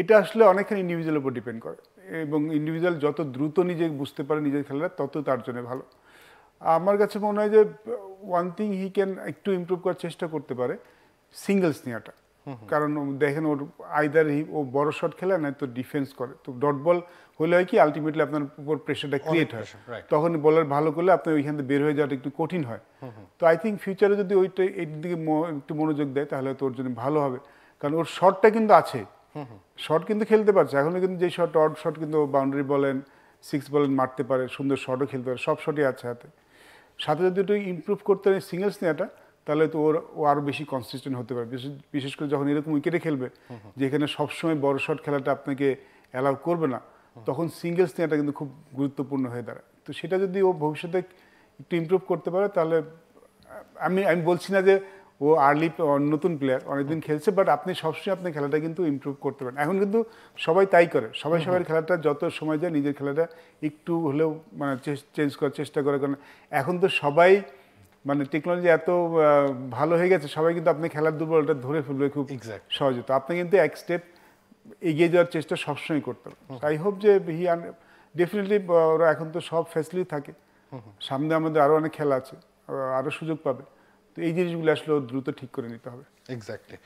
এটা আসলে অনেকখানি ইন্ডিভিজুয়াল উপর ডিপেন্ড করে এবং ইন্ডিভিজুয়াল যত দ্রুত নিজে বুঝতে পারে নিজের খেলাটা তত তার জন্য ভালো আমার কাছে মনে হয় যে ওয়ান থিং হি ক্যান একটু ইম্প্রুভ করার চেষ্টা করতে পারে সিঙ্গেলস নেওয়াটা কারণ দেখেন ওর আইদার ও বড় শট খেলে না তো ডিফেন্স করে তো ডট বল হলে হয় কি আলটিমেটলি আপনার উপর প্রেশারটা ক্রিয়েট হয় তখন বলার ভালো করলে আপনার ওইখান থেকে বের হয়ে যাওয়াটা একটু কঠিন হয় তো আই থিঙ্ক ফিউচারে যদি ওইটা এর দিকে একটু মনোযোগ দেয় তাহলে তো ওর জন্য ভালো হবে কারণ ওর শটটা কিন্তু আছে শট কিন্তু খেলতে পারছে এখনও কিন্তু যে শট অড শট কিন্তু বাউন্ডারি বলেন সিক্স বলেন মারতে পারে সুন্দর শটও খেলতে পারে সব শটই আছে হাতে সাথে যদি একটু ইম্প্রুভ করতে পারে সিঙ্গেলস নেওয়াটা তাহলে তো ওর ও আরও বেশি কনসিস্টেন্ট হতে পারে বিশেষ করে যখন এরকম উইকেটে খেলবে যেখানে সবসময় বড় শট খেলাটা আপনাকে অ্যালাউ করবে না তখন সিঙ্গেলস নেওয়াটা কিন্তু খুব গুরুত্বপূর্ণ হয়ে দাঁড়ায় তো সেটা যদি ও ভবিষ্যতে একটু ইম্প্রুভ করতে পারে তাহলে আমি আমি বলছি না যে ও আর্লি নতুন প্লেয়ার অনেকদিন খেলছে বাট আপনি সবসময় আপনার খেলাটা কিন্তু ইম্প্রুভ করতে পারেন এখন কিন্তু সবাই তাই করে সবাই সবার খেলাটা যত সময় যায় নিজের খেলাটা একটু হলেও মানে চেঞ্জ করার চেষ্টা করে কারণ এখন তো সবাই মানে টেকনোলজি এত ভালো হয়ে গেছে সবাই কিন্তু আপনি খেলার দুর্বলটা ধরে ফেলবে খুব সহজে তো আপনি কিন্তু এক স্টেপ এগিয়ে যাওয়ার চেষ্টা সবসময় করতে পারেন আই হোপ যে হি ডেফিনেটলি ওরা এখন তো সব ফ্যাসিলিটি থাকে সামনে আমাদের আরও অনেক খেলা আছে আরও সুযোগ পাবে তো এই জিনিসগুলো আসলে দ্রুত ঠিক করে নিতে হবে এক্স্যাক্টলি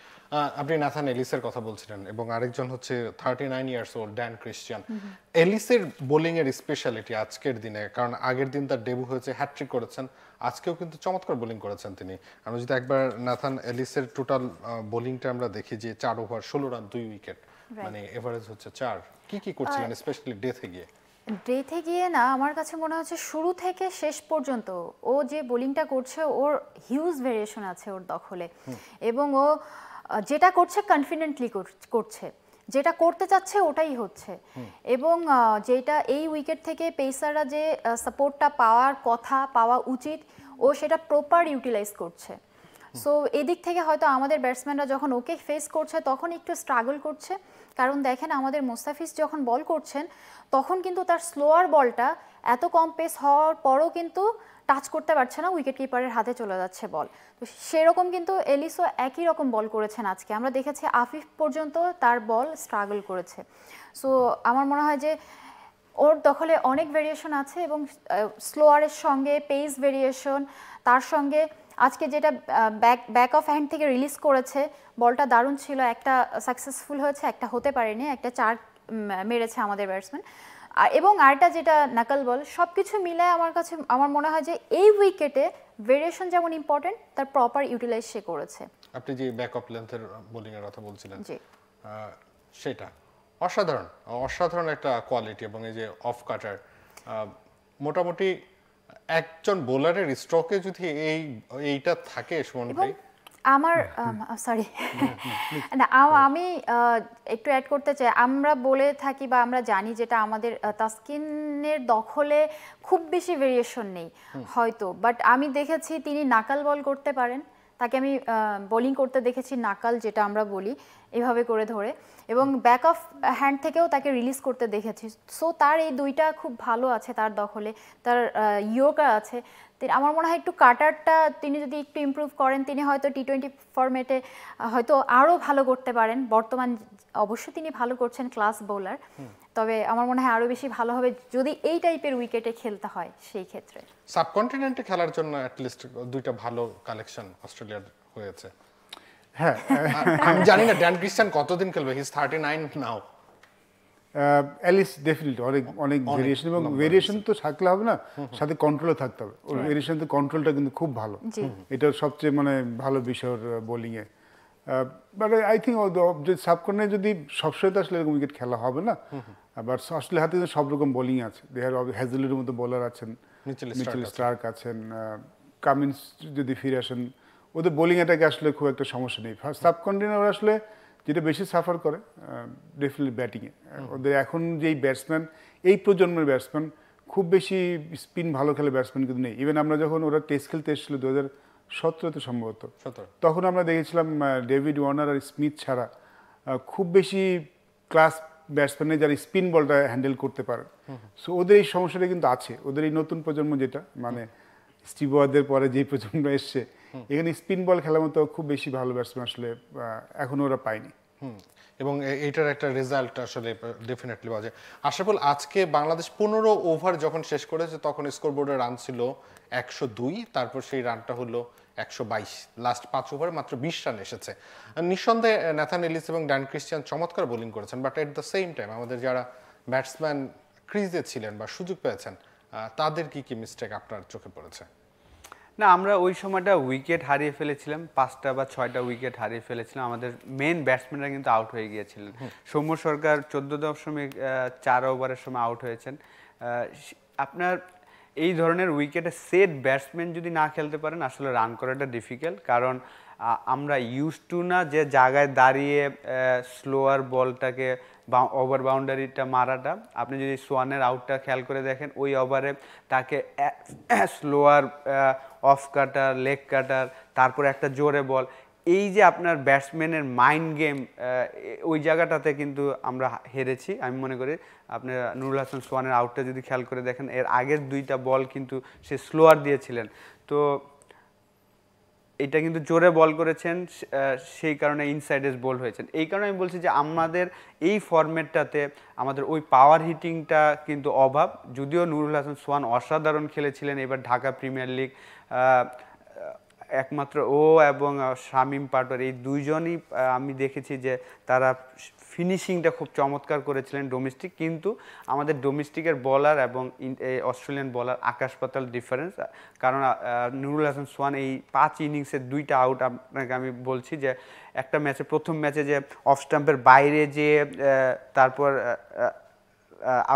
আপনি নাথান এলিসের কথা বলছিলেন এবং আরেকজন হচ্ছে thirty nine years old Dan Christian এলিসের বোলিংয়ের স্পেশালিটি আজকের দিনে কারণ আগের দিন তার ডেবু হয়েছে হ্যাটট্রিক করেছেন আজকেও কিন্তু চমৎকার বোলিং করেছেন তিনি আমরা যদি একবার নাথান এলিসের টোটাল বোলিংটা আমরা দেখি যে চার ওভার ষোলো রান দুই উইকেট মানে এভারেজ হচ্ছে চার কি কি করছিলেন স্পেশালি ডেথে গিয়ে ডেথে গিয়ে না আমার কাছে মনে হচ্ছে শুরু থেকে শেষ পর্যন্ত ও যে বোলিংটা করছে ওর হিউজ ভেরিয়েশন আছে ওর দখলে এবং ও যেটা করছে কনফিডেন্টলি করছে যেটা করতে চাচ্ছে ওটাই হচ্ছে এবং যেটা এই উইকেট থেকে পেসাররা যে সাপোর্টটা পাওয়ার কথা পাওয়া উচিত ও সেটা প্রপার ইউটিলাইজ করছে সো এদিক থেকে হয়তো আমাদের ব্যাটসম্যানরা যখন ওকে ফেস করছে তখন একটু স্ট্রাগল করছে কারণ দেখেন আমাদের মোস্তাফিজ যখন বল করছেন তখন কিন্তু তার স্লোয়ার বলটা এত কম পেস হওয়ার পরও কিন্তু টাচ করতে পারছে না উইকেট কিপারের হাতে চলে যাচ্ছে বল তো সেরকম কিন্তু এলিসও একই রকম বল করেছেন আজকে আমরা দেখেছি আফিফ পর্যন্ত তার বল স্ট্রাগল করেছে সো আমার মনে হয় যে ওর দখলে অনেক ভেরিয়েশন আছে এবং স্লোয়ারের সঙ্গে পেস ভেরিয়েশন তার সঙ্গে আজকে যেটা ব্যাক ব্যাক অফ হ্যান্ড থেকে রিলিজ করেছে বলটা দারুণ ছিল একটা সাকসেসফুল হয়েছে একটা হতে পারেনি একটা চার মেরেছে আমাদের ব্যাটসম্যান আর এবং আরটা যেটা নাকাল বল সব কিছু মিলায় আমার কাছে আমার মনে হয় যে এই উইকেটে ভেরিয়েশন যেমন ইম্পর্টেন্ট তার প্রপার ইউটিলাইজ সে করেছে আপনি যে ব্যাক অফ লেন্থের বোলিংয়ের কথা বলছিলেন জি সেটা অসাধারণ অসাধারণ একটা কোয়ালিটি এবং এই যে অফ কাটার মোটামুটি একজন বোলারের স্ট্রোকে যদি এই এইটা থাকে সুমন ভাই আমার সরি না আমি একটু অ্যাড করতে চাই আমরা বলে থাকি বা আমরা জানি যেটা আমাদের তাসকিনের দখলে খুব বেশি ভেরিয়েশন নেই হয়তো বাট আমি দেখেছি তিনি নাকাল বল করতে পারেন তাকে আমি বোলিং করতে দেখেছি নাকাল যেটা আমরা বলি এভাবে করে ধরে এবং ব্যাক অফ হ্যান্ড থেকেও তাকে রিলিজ করতে দেখেছি সো তার এই দুইটা খুব ভালো আছে তার দখলে তার ইয়োগা আছে আমার মনে হয় একটু কাটারটা তিনি যদি একটু ইমপ্রুভ করেন তিনি হয়তো টি টোয়েন্টি ফরম্যাটে হয়তো আরো ভালো করতে পারেন বর্তমান অবশ্য তিনি ভালো করছেন ক্লাস বোলার তবে আমার মনে হয় আরো বেশি ভালো হবে যদি এই টাইপের উইকেটে খেলতে হয় সেই ক্ষেত্রে সাবকন্টিনেন্টে খেলার জন্য অ্যাট লিস্ট দুইটা ভালো কালেকশন অস্ট্রেলিয়ার হয়েছে হ্যাঁ আমি জানি না ড্যান ক্রিশ্চিয়ান কতদিন খেলবে he is thirty-nine now Ellis definitely অনেক অনেক ভেরিয়েশন এবং ভেরিয়েশন তো থাকলে হবে না সাথে কন্ট্রোলও থাকতে হবে ওর ভেরিয়েশন তো কন্ট্রোলটা কিন্তু খুব ভালো এটা সবচেয়ে মানে ভালো বিষয় বোলিংয়ে বাট আই থিঙ্ক সাবকন্টিনেন্টে যদি সবসময় তো আসলে এরকম উইকেট খেলা হবে না আবার অস্ট্রেলিয়ার হাতে তো সব রকম বোলিং আছে দেহার হ্যাজেলের মতো বোলার আছেন মিচেল স্টার্ক আছেন কামিন্স যদি ফিরে আসেন ওদের বোলিং এটাকে আসলে খুব একটা সমস্যা নেই সাবকন্টিনেন্টে ওরা আসলে যেটা বেশি সাফার করে ডেফিনেটলি ব্যাটিংয়ে ওদের এখন যেই ব্যাটসম্যান এই প্রজন্মের ব্যাটসম্যান খুব বেশি স্পিন ভালো খেলে ব্যাটসম্যান কিন্তু নেই ইভেন আমরা যখন ওরা টেস্ট খেলতে এসেছিলো দু হাজার সতেরোতে সম্ভবত তখন আমরা দেখেছিলাম ডেভিড ওয়ার্নার আর স্মিথ ছাড়া খুব বেশি ক্লাস ব্যাটসম্যানে যারা স্পিন বলটা হ্যান্ডেল করতে পারে সো ওদের এই সমস্যাটা কিন্তু আছে ওদের এই নতুন প্রজন্ম যেটা মানে স্টিভ ওয়ারদের পরে যেই প্রজন্ম এসছে এখানে স্পিন বল খেলার মতো খুব বেশি ভালো ব্যাটসম্যান আসলে এখন ওরা পায়নি এবং এটার একটা রেজাল্ট আসলে ডেফিনেটলি বাজে আশরাফুল আজকে বাংলাদেশ পনেরো ওভার যখন শেষ করেছে তখন স্কোরবোর্ডে রান ছিল একশো দুই তারপর সেই রানটা হলো একশো বাইশ লাস্ট পাঁচ ওভারে মাত্র বিশ রান এসেছে নিঃসন্দেহে ন্যাথান এলিস এবং ড্যান ক্রিশ্চিয়ান চমৎকার বোলিং করেছেন but at the same time আমাদের যারা ব্যাটসম্যান ক্রিজে ছিলেন বা সুযোগ পেয়েছেন তাদের কি কি মিস্টেক আপনার চোখে পড়েছে না আমরা ওই সময়টা উইকেট হারিয়ে ফেলেছিলাম পাঁচটা বা ছয়টা উইকেট হারিয়ে ফেলেছিলাম আমাদের মেন ব্যাটসম্যানরা কিন্তু আউট হয়ে গিয়েছিলেন সৌম্য সরকার চোদ্দ দশমিক চার ওভারের সময় আউট হয়েছেন আপনার এই ধরনের উইকেটে সেট ব্যাটসম্যান যদি না খেলতে পারেন আসলে রান করাটা ডিফিকাল্ট কারণ আমরা ইউজ টু না যে জায়গায় দাঁড়িয়ে স্লোয়ার বলটাকে ওভার বাউন্ডারিটা মারাটা আপনি যদি সোয়ানের আউটটা খেয়াল করে দেখেন ওই ওভারে তাকে slower off cutter leg cutter তারপরে একটা জোরে বল এই যে আপনার ব্যাটসম্যানের মাইন্ড গেম ওই জায়গাটাতে কিন্তু আমরা হেরেছি আমি মনে করি আপনার নুরুল হাসান সোহানের আউটটা যদি খেয়াল করে দেখেন এর আগের দুইটা বল কিন্তু সে স্লোয়ার দিয়েছিলেন তো এটা কিন্তু জোরে বল করেছেন সেই কারণে ইনসাইডেস বল হয়েছেন এই কারণে আমি বলছি যে আমাদের এই ফরম্যাটটাতে আমাদের ওই পাওয়ার হিটিংটা কিন্তু অভাব যদিও নুরুল হাসান সোহান অসাধারণ খেলেছিলেন এবার ঢাকা প্রিমিয়ার লিগ একমাত্র ও এবং শামীম পাটোয়ারি এই দুইজনই আমি দেখেছি যে তারা ফিনিশিংটা খুব চমৎকার করেছিলেন ডোমেস্টিক কিন্তু আমাদের ডোমেস্টিকের বলার এবং অস্ট্রেলিয়ান বলার আকাশ পাতাল ডিফারেন্স কারণ নুরুল হাসান সোহান এই পাঁচ ইনিংসের দুইটা আউট আপনাকে আমি বলছি যে একটা ম্যাচে প্রথম ম্যাচে যে অফ স্টাম্পের বাইরে যে তারপর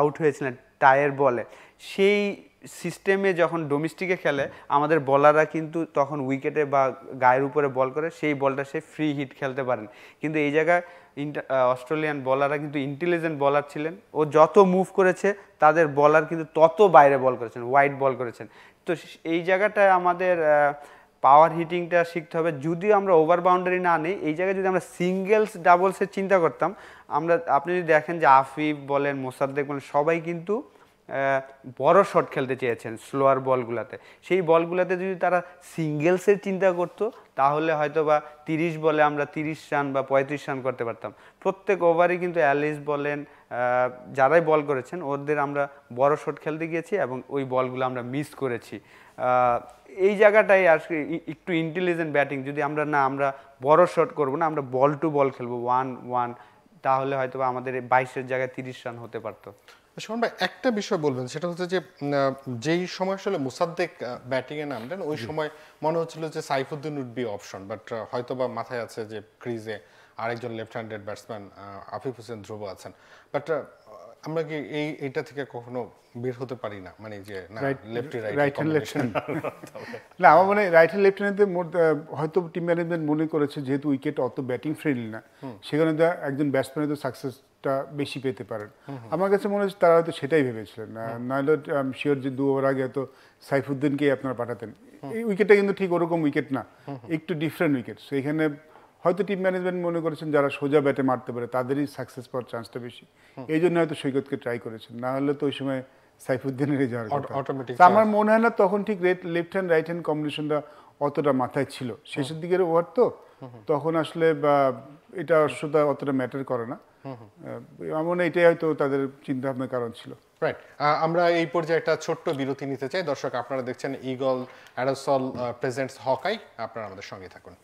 আউট হয়েছিলেন টায়ার বলে সেই সিস্টেমে যখন ডোমেস্টিকে খেলে আমাদের বলাররা কিন্তু তখন উইকেটে বা গায়ের উপরে বল করে সেই বলটা সে ফ্রি হিট খেলতে পারেন কিন্তু এই জায়গায় অস্ট্রেলিয়ান বলাররা কিন্তু ইন্টেলিজেন্ট বলার ছিলেন ও যত মুভ করেছে তাদের বলার কিন্তু তত বাইরে বল করেছেন ওয়াইড বল করেছেন তো এই জায়গাটায় আমাদের পাওয়ার হিটিংটা শিখতে হবে যদিও আমরা ওভার বাউন্ডারি না নিই এই জায়গায় যদি আমরা সিঙ্গেলস ডাবলসের চিন্তা করতাম আমরা আপনি যদি দেখেন যে আফিফ বলেন মোসাদ্দেক বলেন সবাই কিন্তু বড় শট খেলতে চেয়েছেন স্লোয়ার বলগুলোতে সেই বলগুলোতে যদি তারা সিঙ্গেলসের চিন্তা করতো তাহলে হয়তো বা তিরিশ বলে আমরা তিরিশ রান বা পঁয়ত্রিশ রান করতে পারতাম প্রত্যেক ওভারই কিন্তু অ্যালিস বলেন যারাই বল করেছেন ওদের আমরা বড় শট খেলতে গিয়েছি এবং ওই বলগুলো আমরা মিস করেছি এই জায়গাটাই আর একটু ইন্টেলিজেন্ট ব্যাটিং যদি আমরা না আমরা বড় শট করবো না আমরা বল টু বল খেলবো ওয়ান ওয়ান তাহলে হয়তো বা আমাদের বাইশের জায়গায় তিরিশ রান হতে পারতো শোন ভাই একটা বিষয় বলবেন সেটা হচ্ছে যে যেই সময় আসলে মোসাদ্দেক ব্যাটিংয়ে নামলেন ওই সময় মনে হচ্ছিল যে Saifuddin would be option but হয়তো বা মাথায় আছে যে ক্রিজে আরেকজন left handed batsman Afif Hossain Dhrubo আছেন বাট আমরা কি এই এটা থেকে কখনো বের হতে পারি না মানে যে না left right right hand left না আমার মনে রাইট হ্যান্ড লেফট হ্যান্ডে হয়তো টিম ম্যানেজমেন্ট মনে করেছে যেহেতু উইকেট অত ব্যাটিং ফ্রেন্ডলি না সেখানে তো একজন ব্যাটসম্যান তো সাকসেসটা বেশি পেতে পারেন আমার কাছে মনে হচ্ছে তারা হয়তো সেটাই ভেবেছিলেন নাহলে আই এম শিওর যে দু ওভার আগে তো সাইফুদ্দিনকে আপনারা পাঠাতেন এই উইকেটটা কিন্তু ঠিক ওরকম উইকেট না একটু ডিফারেন্ট উইকেট সো এখানে হয়তো টিম ম্যানেজমেন্ট মনে করেছেন যারা সোজা ব্যাটে মারতে পারে তাদেরই সাকসেস পাওয়ার চান্সটা বেশি এই জন্য হয়তো সৈকতকে ট্রাই করেছেন না হলে তো ওই সময় সাইফুদ্দিনেরই যাওয়ার কথা আমার মনে হয় না তখন ঠিক লেফট হ্যান্ড রাইট হ্যান্ড কম্বিনেশনটা অতটা মাথায় ছিল শেষের দিকের ওভার তো তখন আসলে বা এটা অবশ্যটা অতটা ম্যাটার করে না আমার মনে হয় এটাই হয়তো তাদের চিন্তা ভাবনার কারণ ছিল রাইট আমরা এই পর্যায়ে একটা ছোট্ট বিরতি নিতে চাই দর্শক আপনারা দেখছেন ইগল অ্যারোসল প্রেজেন্টস হক আই আপনারা আমাদের সঙ্গে থাকুন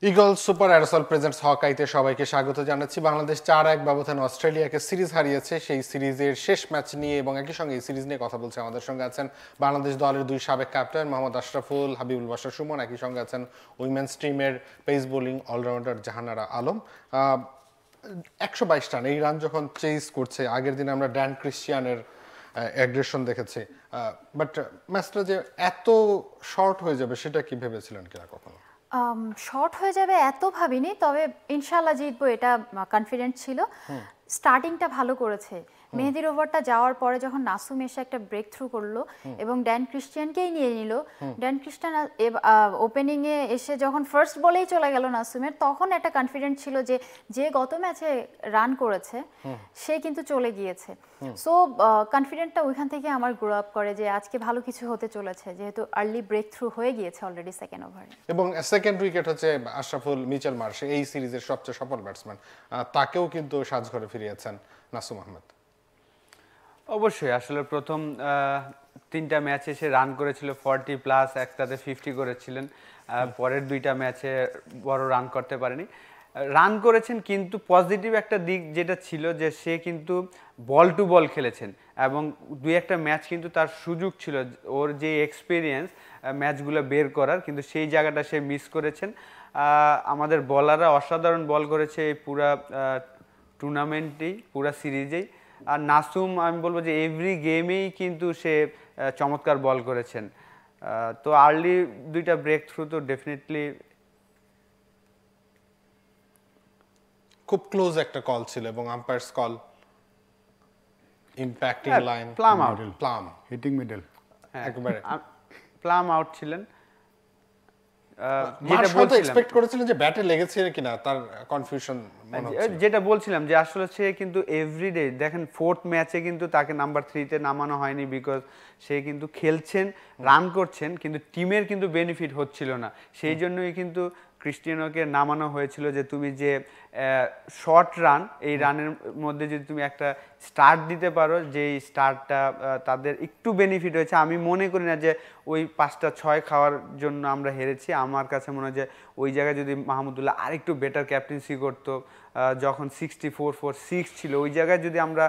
Eagle Super Aerosol Presence Hawk Eye তে সবাইকে স্বাগত জানাচ্ছি বাংলাদেশ four one ব্যবধানে অস্ট্রেলিয়াকে সিরিজ হারিয়েছে সেই সিরিজের শেষ ম্যাচ নিয়ে এবং একই সঙ্গে এই সিরিজ নিয়ে কথা বলছে আমাদের সঙ্গে আছেন বাংলাদেশ দলের দুই সাবেক ক্যাপ্টেন মোহাম্মদ আশরাফুল হাবিবুল বাশার সুমন একই সঙ্গে আছেন উইমেনস টিমের pace bowling allrounder Jahanara Alam one twenty-two run এই রান যখন চেজ করছে আগের দিন আমরা ড্যান ক্রিশ্চিয়ানের অ্যাগ্রেশন দেখেছি বাট ম্যাচটা যে এত শর্ট হয়ে যাবে সেটা কি ভেবেছিলেন কিনা কখনো Um, short hoye jabe eto bhabini tobe inshallah jitbo eta confident chilo hmm. starting ta bhalo koreche hmm. Mehdi over ta jawar pore jokhon Nasum Ahmed ekta breakthrough korlo hmm. ebong Dan Christian kei niye nilo hmm. Dan Christian e, uh, opening e eshe jokhon first ball ei chole gelo Nasum er tokhon eta confident chilo je je goto match e run koreche hmm. she kintu chole giyeche hmm. so uh, confident ta oikhan theke amar grow up kore je ajke bhalo kichu hote choleche jehetu early breakthrough hoye giyeche already second over e ebong second wicket hocche Ashraful Mitchell Marsh ei series er sobche sofol batsman uh, takeo kintu sajh ghore ফিরিয়েছেন Nasum Ahmed অবশ্যই আসলে প্রথম তিনটা ম্যাচে সে run করেছিল forty plus একটাতে fifty করেছিলেন পরের দুইটা ম্যাচে বড় রান করতে পারেনি রান করেছেন কিন্তু পজিটিভ একটা দিক যেটা ছিল যে সে কিন্তু বল টু বল খেলেছেন এবং দুই একটা ম্যাচ কিন্তু তার সুযোগ ছিল ওর যে এক্সপেরিয়েন্স ম্যাচগুলো বের করার কিন্তু সেই জায়গাটা সে মিস করেছেন আমাদের বোলাররা অসাধারণ বল করেছে পুরো টুর্নামেন্টই পুরো সিরিজেই আর নাসুম আমি বলবো যে এভরি গেমেই কিন্তু সে চমৎকার বল করেছেন তো আর্লি দুইটা ব্রেক থ্রু তো ডেফিনেটলি খুব ক্লোজ একটা কল ছিল এবং umpire's call impacting line plumb out plumb hitting middle একবারে প্লাম আউট ছিলেন যেটা বলতে এক্সপেক্ট করেছিলেন যে ব্যাটে লেগেছে কিনা তার কনফিউশন মনে হচ্ছে যেটা বলছিলাম যে আসলে সে কিন্তু এভরিডে দেখেন ফোর্থ ম্যাচে কিন্তু তাকে নাম্বার three তে নামানো হয়নি বিকজ সে কিন্তু খেলছেন রান করছেন কিন্তু টিমের কিন্তু বেনিফিট হচ্ছিল না সেই জন্যই কিন্তু ক্রিস্টিয়ানোকে নামানো হয়েছিল যে তুমি যে শর্ট রান এই রানের মধ্যে যদি তুমি একটা স্টার্ট দিতে পারো যে স্টার্টটা তাদের একটু বেনিফিট হয়েছে আমি মনে করি না যে ওই পাঁচটা ছয় খাওয়ার জন্য আমরা হেরেছি আমার কাছে মনে হয় যে ওই জায়গায় যদি মাহমুদুল্লাহ আরেকটু বেটার ক্যাপ্টেন্সি করতো যখন sixty-four for six ছিল ওই জায়গায় যদি আমরা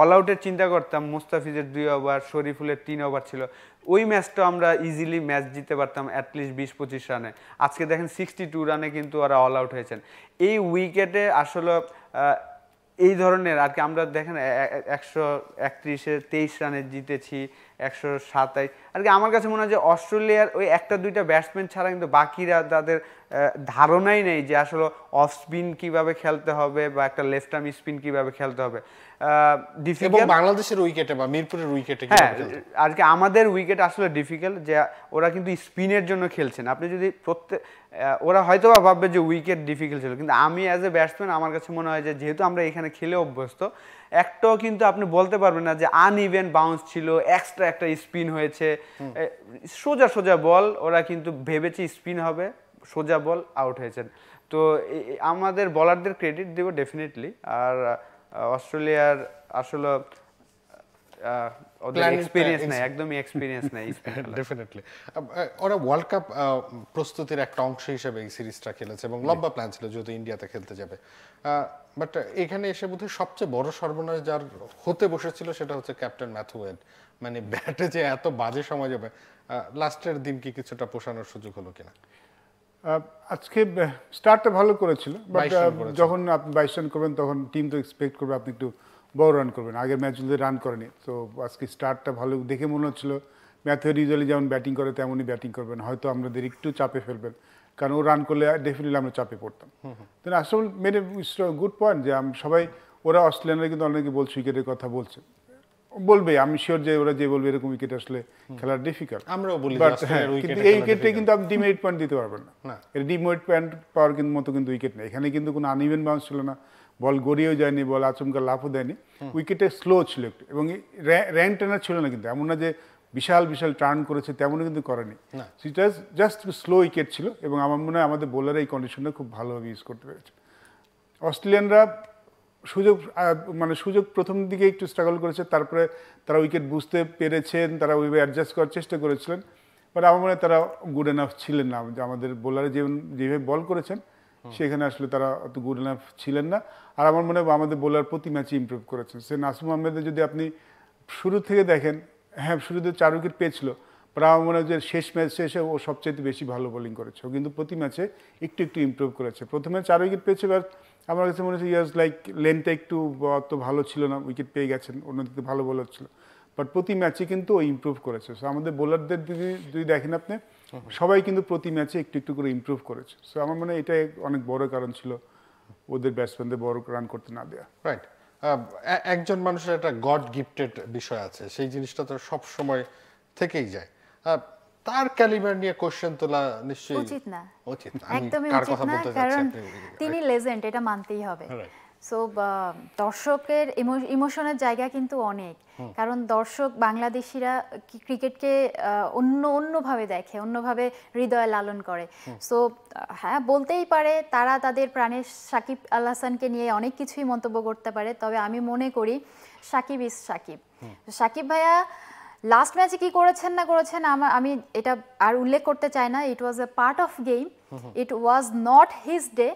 অল আউটের চিন্তা করতাম মুস্তাফিজের দুই ওভার শরীফুলের তিন ওভার ছিল ওই ম্যাচটা আমরা ইজিলি ম্যাচ জিততে পারতাম অ্যাট লিস্ট twenty twenty-five রানে আজকে দেখেন sixty-two রানে কিন্তু ওরা অল আউট হয়েছে এই উইকেটে আসলে এই ধরনের আর কি আমরা দেখেন one thirty-one এর twenty-three রানে জিতেছি one twenty-seven আর কি আমার কাছে মনে হয় যে অস্ট্রেলিয়ার ওই একটা দুইটা ব্যাটসম্যান ছাড়া কিন্তু বাকিরা তাদের ধারণাই নেই যে আসলে অফ স্পিন কিভাবে খেলতে হবে বা একটা লেফট আর্ম স্পিন কিভাবে খেলতে হবে এবং বাংলাদেশের উইকেটে বা মিরপুরের উইকেটে আর কি আমাদের উইকেট আসলে ডিফিকাল্ট যে ওরা কিন্তু স্পিনের জন্য খেলছেন আপনি যদি প্রত্যেক ওরা হয়তো ভাববে যে উইকেট ডিফিকাল্ট ছিল কিন্তু আমি অ্যাজ এ ব্যাটসম্যান আমার কাছে মনে হয় যে যেহেতু আমরা এখানে খেলে অভ্যস্ত একটাও কিন্তু আপনি বলতে পারবেন না যে আনইভেন বাউন্স ছিল এক্সট্রা একটা স্পিন হয়েছে সোজা সোজা বল ওরা কিন্তু ভেবেছে স্পিন হবে সোজা বল আউট হয়েছেন তো আমাদের বলারদের ক্রেডিট দেব ডেফিনেটলি আর অস্ট্রেলিয়ার আসলে ওদের এক্সপেরিয়েন্স নাই একদমই এক্সপেরিয়েন্স নাই ডেফিনেটলি ওরা ওয়ার্ল্ড কাপ প্রস্তুতির একটা অংশ হিসেবে এই সিরিজটা খেলেছে এবং লম্বা প্ল্যান ছিল যেহেতু ইন্ডিয়াতে খেলতে যাবে বাট এখানে এসে বোধহয় সবচেয়ে বড় সর্বনাশ যার হতে বসেছিল সেটা হচ্ছে ক্যাপ্টেন ম্যাথুয়েড মানে ব্যাটে যে এত বাজে সময় যাবে লাস্টের দিন কি কিছুটা পোষানোর সুযোগ হলো কিনা আজকে স্টার্টটা ভালো করেছিল বাট যখন আপনি বাইশ রান করবেন তখন টিম তো এক্সপেক্ট করবে আপনি একটু বড় রান করবেন আগের ম্যাচগুলোতে রান করেনি তো আজকে স্টার্টটা ভালো দেখে মনে হচ্ছিল ম্যাথুয়েড ইউজুয়ালি যেমন ব্যাটিং করে তেমনই ব্যাটিং করবেন হয়তো আমাদের একটু চাপে ফেলবেন কারণ ও রান করলে ডেফিনেটলি আমরা চাপে পড়তাম দেন আসলে মেন গুড পয়েন্ট যে সবাই ওরা অস্ট্রেলিয়ানরা কিন্তু অনেকে বলছে উইকেটের কথা বলছে বলবে আমি শিওর যে ওরা যে বলবে এরকম উইকেট আসলে খেলা ডিফিকাল্ট আমরাও বলি কিন্তু এই উইকেটে কিন্তু আপনি ডিমেরিট পয়েন্ট দিতে পারবেন না এটা ডিমেরিট পয়েন্ট পাওয়ার কিন্তু মতো কিন্তু উইকেট নেই এখানে কিন্তু কোনো আনইভেন বাউন্স ছিল না বল গড়িয়েও যায়নি বল আচমকা লাফও দেয়নি উইকেটে স্লো ছিল একটু এবং র্যান টার্নার ছিল না কিন্তু এমন না যে বিশাল বিশাল টার্ন করেছে তেমনও কিন্তু করেনি সেটা জাস্ট স্লো উইকেট ছিল এবং আমার মনে হয় আমাদের বোলার এই কন্ডিশনটা খুব ভালোভাবে ইউজ করতে পেরেছে অস্ট্রেলিয়ানরা সুযোগ মানে সুযোগ প্রথম দিকে একটু স্ট্রাগল করেছে তারপরে তারা উইকেট বুঝতে পেরেছেন তারা ওইভাবে অ্যাডজাস্ট করার চেষ্টা করেছিলেন But our তারা good enough ছিলেন না আমাদের বোলারে যে যেভাবে বল করেছেন সেখানে আসলে তারা অত good enough ছিলেন না আর আমার মনে হয় আমাদের বোলার প্রতি ম্যাচে ইমপ্রুভ করেছেন সে নাসুম আহমেদ যদি আপনি শুরু থেকে দেখেন হ্যাঁ শুরুতে চার উইকেট পেয়েছিল but আমার মনে হয় যে শেষ ম্যাচে এসে ও সবচেয়ে বেশি ভালো বোলিং করেছে কিন্তু প্রতি ম্যাচে একটু একটু ইমপ্রুভ করেছে প্রথমে চার উইকেট পেয়েছে বাট আমার কাছে মনে হচ্ছে ইয়াজ লাইক লেন্থটা একটু অত ভালো ছিল না উইকেট পেয়ে গেছেন অন্যদিকে ভালো বল হচ্ছিল But প্রতি ম্যাচে কিন্তু ইমপ্রুভ করেছে সো আমাদের বোলারদের যদি দেখেন আপনি সবাই কিন্তু প্রতি ম্যাচে একটু একটু করে ইমপ্রুভ করেছে সো আমার মনে হয় এটা অনেক বড় কারণ ছিল ওদের ব্যাটসম্যানদের বড় রান করতে না দেয়া রাইট একজন মানুষের একটা গড গিফটেড বিষয় আছে সেই জিনিসটা তো সব সময় থেকেই যায় তার ক্যালিবার নিয়ে কোশ্চেন তোলা নিশ্চয়ই উচিত না উচিত একদমই উচিত না কারণ তিনি লেজেন্ড এটা মানতেই হবে So, দর্শকের ইমোশনের জায়গা কিন্তু অনেক কারণ দর্শক বাংলাদেশীরা ক্রিকেটকে অন্য অন্যভাবে দেখে অন্যভাবে হৃদয়ে লালন করে সো হ্যাঁ বলতেই পারে তারা তাদের প্রাণের সাকিব আল হাসানকে নিয়ে অনেক কিছুই মন্তব্য করতে পারে তবে আমি মনে করি সাকিব ইজ সাকিব সাকিব ভাইয়া লাস্ট ম্যাচে কি করেছেন না করেছেন আমি এটা আর উল্লেখ করতে চাই না it was a part of game it was not his day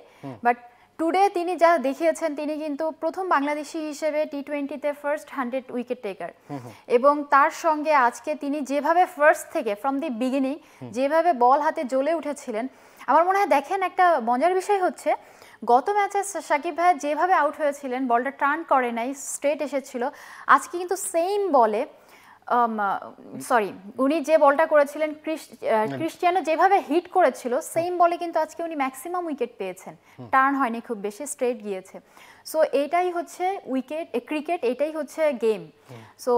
but Today, তিনি যা দেখিয়েছেন তিনি কিন্তু প্রথম বাংলাদেশী হিসেবে টি টোয়েন্টি তে first one hundred wicket taker এবং তার সঙ্গে আজকে তিনি যেভাবে ফার্স্ট থেকে ফ্রম দি বিগিনিং যেভাবে বল হাতে জ্বলে উঠেছিলেন আমার মনে হয় দেখেন একটা মজার বিষয় হচ্ছে গত ম্যাচে সাকিব ভাই যেভাবে আউট হয়েছিলেন বলটা টার্ন করে নাই স্ট্রেট এসেছিল আজকে কিন্তু সেম বলে সরি উনি যে বলটা করেছিলেন ক্রিশ্চিয়ানো যেভাবে হিট করেছিল সেম বলে কিন্তু আজকে উনি ম্যাক্সিমাম উইকেট পেয়েছেন টার্ন হয়নি খুব বেশি স্ট্রেট গিয়েছে সো এটাই হচ্ছে উইকেট ক্রিকেট এটাই হচ্ছে গেম সো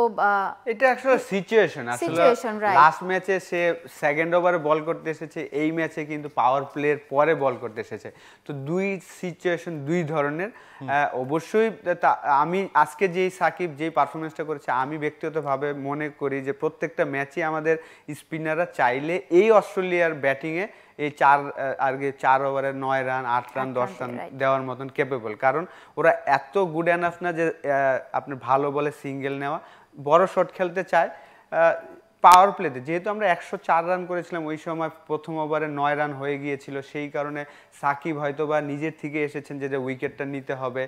এটা আসলে সিচুয়েশন আসলে লাস্ট ম্যাচে সে সেকেন্ড ওভারে বল করতে এসেছে এই ম্যাচে কিন্তু পাওয়ার প্লের পরে বল করতে এসেছে তো দুই সিচুয়েশন দুই ধরনের অবশ্যই আমি আজকে যেই সাকিব যেই পারফরম্যান্সটা করেছে আমি ব্যক্তিগতভাবে মনে করি যে প্রত্যেকটা ম্যাচই আমাদের স্পিনাররা চাইলে এই অস্ট্রেলিয়ার ব্যাটিং এ এই চার আগে চার ওভারে নয় রান আট রান দশ রান দেওয়ার মতন ক্যাপেবল কারণ ওরা এত গুড এনাফ না যে আপনি ভালো বলে সিঙ্গেল নেওয়া বড় শট খেলতে চায় পাওয়ার প্লেতে যেহেতু আমরা একশো চার রান করেছিলাম ওই সময় প্রথম ওভারে নয় রান হয়ে গিয়েছিল সেই কারণে সাকিব হয়তোবা নিজের থেকে এসেছেন যে উইকেটটা নিতে হবে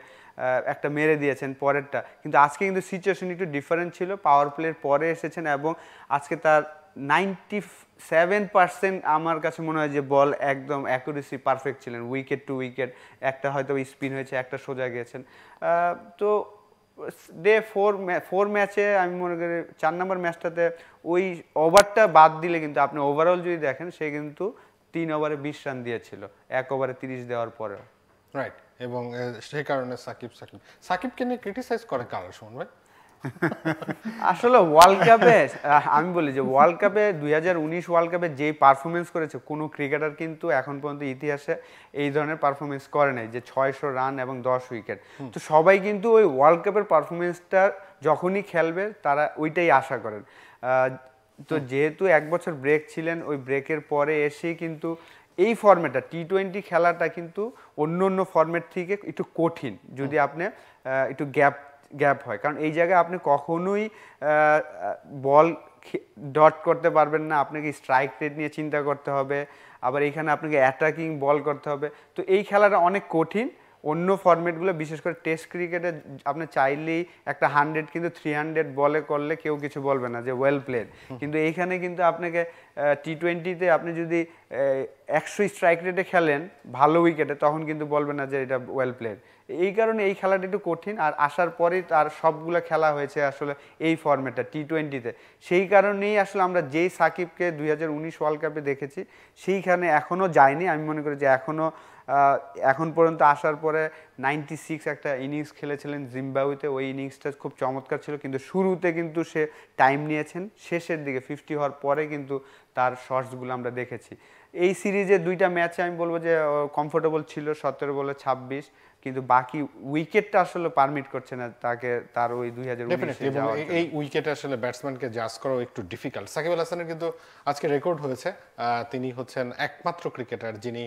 একটা মেরে দিয়েছেন পরেরটা কিন্তু আজকে কিন্তু সিচুয়েশন একটু ডিফারেন্ট ছিল পাওয়ার প্লের পরে এসেছেন এবং আজকে তার ninety-seven percent আমার কাছে মনে হয় যে বল একদম অ্যাকুরেসি পারফেক্ট ছিলেন উইকেট টু উইকেট একটা হয়তো স্পিন হয়েছে একটা সোজা গিয়েছেন তো ডে ফোর ফোর ম্যাচে আমি মনে করি চার নম্বর ম্যাচটাতে ওই ওভারটা বাদ দিলে কিন্তু আপনি ওভারঅল যদি দেখেন সে কিন্তু তিন ওভারে বিশ রান দিয়েছিল এক ওভারে তিরিশ দেওয়ার পরেও রাইট এবং সেই কারণে সাকিব সাকিব সাকিবকে নিয়ে ক্রিটিসাইজ করে কারণ শুনুন ভাই আসলে ওয়ার্ল্ড কাপে আমি বলি যে ওয়ার্ল্ড কাপে দুই হাজার উনিশ ওয়ার্ল্ড কাপে যে পারফরম্যান্স করেছে কোনো ক্রিকেটার কিন্তু এখন পর্যন্ত ইতিহাসে এই ধরনের পারফরম্যান্স করে নাই যে ছয়শো রান এবং দশ উইকেট তো সবাই কিন্তু ওই ওয়ার্ল্ড কাপের পারফরম্যান্সটা যখনই খেলবে তারা ওইটাই আশা করেন তো যেহেতু এক বছর ব্রেক ছিলেন ওই ব্রেকের পরে এসেই কিন্তু এই ফরম্যাটটা টি টোয়েন্টি খেলাটা কিন্তু অন্য অন্য ফরম্যাট থেকে একটু কঠিন যদি আপনি একটু গ্যাপ গ্যাপ হয় কারণ এই জায়গায় আপনি কখনোই বল ডট করতে পারবেন না আপনাকে স্ট্রাইক রেট নিয়ে চিন্তা করতে হবে আবার এইখানে আপনাকে অ্যাটাকিং বল করতে হবে তো এই খেলাটা অনেক কঠিন অন্য ফরম্যাটগুলো বিশেষ করে টেস্ট ক্রিকেটে আপনি চাইলেই একটা হান্ড্রেড কিন্তু থ্রি হান্ড্রেড বলে করলে কেউ কিছু বলবে না যে ওয়েল প্লেড কিন্তু এইখানে কিন্তু আপনাকে টি টোয়েন্টিতে আপনি যদি একশো স্ট্রাইক রেটে খেলেন ভালো উইকেটে তখন কিন্তু বলবে না যে এটা ওয়েল প্লেড এই কারণে এই খেলাটা একটু কঠিন আর আসার পরেই তার সবগুলো খেলা হয়েছে আসলে এই ফরম্যাটটা টি টোয়েন্টিতে সেই কারণেই আসলে আমরা যেই সাকিবকে দুই হাজার উনিশ ওয়ার্ল্ড কাপে দেখেছি সেইখানে এখনও যায়নি আমি মনে করি যে এখনও এখন পর্যন্ত আসার পরে নাইনটি সিক্স একটা ইনিংস খেলেছিলেন জিম্বাবুয়েতে ওই ইনিংসটা খুব চমৎকার ছিল কিন্তু শুরুতে কিন্তু সে টাইম নিয়েছেন শেষের দিকে ফিফটি হওয়ার পরে কিন্তু তার শর্টসগুলো আমরা দেখেছি এই সিরিজে দুইটা ম্যাচে আমি বলবো যে কমফোর্টেবল ছিল সতেরো বলে ছাব্বিশ কিন্তু বাকি উইকেটটা আসলে পারমিট করছে না তাকে তার ওই দুই হাজার এই উইকেটে আসলে ব্যাটসম্যানকে জাজ করাও একটু ডিফিকাল্ট সাকিব আল হাসানের কিন্তু আজকে রেকর্ড হয়েছে তিনি হচ্ছেন একমাত্র ক্রিকেটার যিনি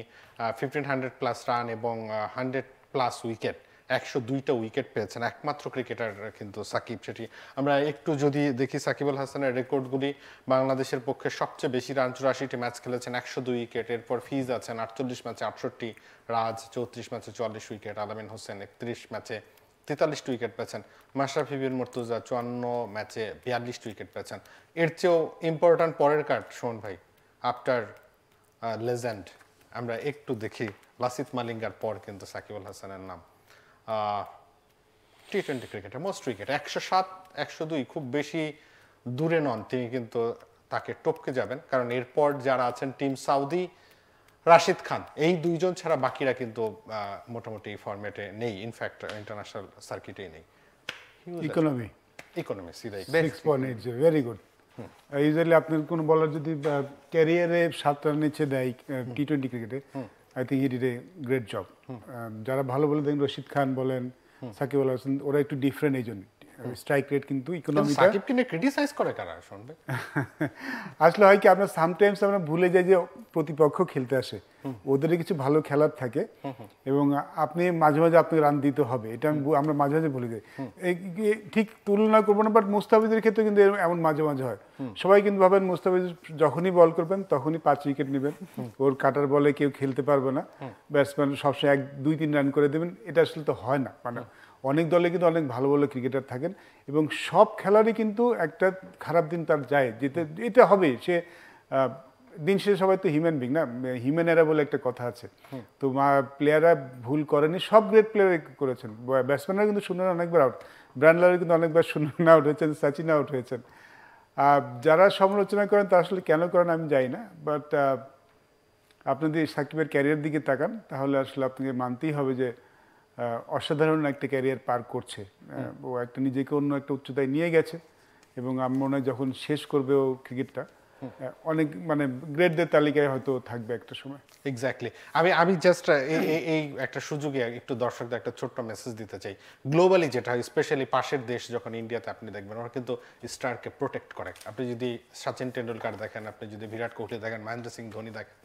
ফিফটিন হান্ড্রেড প্লাস রান এবং হান্ড্রেড প্লাস উইকেট একশো দুইটা উইকেট পেয়েছেন একমাত্র ক্রিকেটার কিন্তু সাকিব। সেটি আমরা একটু যদি দেখি, সাকিব আল হাসানের রেকর্ডগুলি বাংলাদেশের পক্ষে সবচেয়ে বেশি রান চুরাশিটি ম্যাচ খেলেছেন একশো দুই উইকেট, এরপর ফিজ আছেন আটচল্লিশ ম্যাচে আটষট্টি, রাজ চৌত্রিশ ম্যাচে চুয়াল্লিশ উইকেট, আলামিন হোসেন একত্রিশ ম্যাচে তেতাল্লিশটি উইকেট পেয়েছেন, মাশরাফি বিন মুর্তজা চুয়ান্ন ম্যাচে বিয়াল্লিশটি উইকেট পেয়েছেন। এর চেয়েও ইম্পর্ট্যান্ট পরের কার্ড শোন ভাই, আফটার লেজেন্ড আমরা একটু দেখি লাসিথ মালিঙ্গার পর কিন্তু সাকিব আল হাসানের নাম টি টোয়েন্টি ক্রিকেটে মোস্ট উইকেট একশো সাত, একশো দুই খুব বেশি দূরে নন তিনি, কিন্তু তাকে টপকে যাবেন কারণ এরপর যারা আছেন টিম সাউদি, রাশিদ খান, এই দুইজন ছাড়া বাকিরা কিন্তু মোটামুটি ফরম্যাটে নেই, ইনফ্যাক্ট ইন্টারন্যাশনাল সার্কিটেই নেই। Economy economy very good. Usually আপনার কোনো বলার যদি ক্যারিয়ারে সাত রান নিচে দেয় টি টোয়েন্টি ক্রিকেটে, I think he did a great job. যারা ভালো বলে দেখেন রশিদ খান বলেন, সাকিব আল হাসান, ওরা একটু ডিফারেন্ট, এই জন্য স্ট্রাইক রেট কিন্তু ইকোনমিটা। সাকিবকে নিয়ে ক্রিটিসাইজ করে কারা শুনবে? আসলে হয় কি আমরা সামটাইমস আমরা ভুলে যাই যে প্রতিপক্ষ খেলতে আসে, ওদের কিছু ভালো খেলার থাকে এবং আপনি মাঝে মাঝে আপনাকে রান দিতে হবে, এটা আমরা মাঝে মাঝে ভুলে যাই। ঠিক তুলনা করবো না, বাট মুস্তাফিজের ক্ষেত্রে কিন্তু এমন মাঝে মাঝে হয়, সবাই কিন্তু ভাবেন মুস্তাফিজ যখনই বল করবেন তখনই পাঁচ উইকেট নেবেন, ওর কাটার বলে কেউ খেলতে পারবে না, ব্যাটসম্যান সবসময় এক দুই তিন রান করে দেবেন, এটা আসলে তো হয় না। মানে অনেক দলে কিন্তু অনেক ভালো ভালো ক্রিকেটার থাকেন এবং সব খেলারই কিন্তু একটা খারাপ দিন তার যায়, যেতে এটা হবে। সে দিন শেষে সবাই তো হিউম্যান বিং না, হিউম্যান এরা বলে একটা কথা আছে, তো প্লেয়াররা ভুল করেনি, সব গ্রেট প্লেয়ার করেছেন, ব্যাটসম্যানরা কিন্তু শূন্য অনেকবার আউট, ব্র্যান্ডলারও কিন্তু অনেকবার শূন্য আউট হয়েছেন, সাচিন আউট হয়েছেন। আর যারা সমালোচনা করেন তারা আসলে কেন করেন আমি জানি না, বাট আপনি যদি সাকিবের ক্যারিয়ার দিকে তাকান তাহলে আসলে আপনাকে মানতেই হবে যে অসাধারণ একটা ক্যারিয়ার পার করছে, ও একটা নিজেকে অন্য একটা উচ্চতায় নিয়ে গেছে এবং আমি মনে হয় যখন শেষ করবে ও ক্রিকেটটা অনেক মানে গ্রেটদের তালিকায় হয়তো থাকবে একটা সময়। এক্স্যাক্টলি। আমি আমি জাস্ট এই একটা সুযোগে একটু দর্শকদের একটা ছোট্ট মেসেজ দিতে চাই, গ্লোবালি যেটা হয় স্পেশালি পাশের দেশ যখন ইন্ডিয়াতে আপনি দেখবেন ওরা কিন্তু স্টারকে প্রোটেক্ট করে। আপনি যদি সচিন টেন্ডুলকার দেখেন, আপনি যদি বিরাট কোহলি দেখেন, মহেন্দ্র সিং ধোনি দেখেন,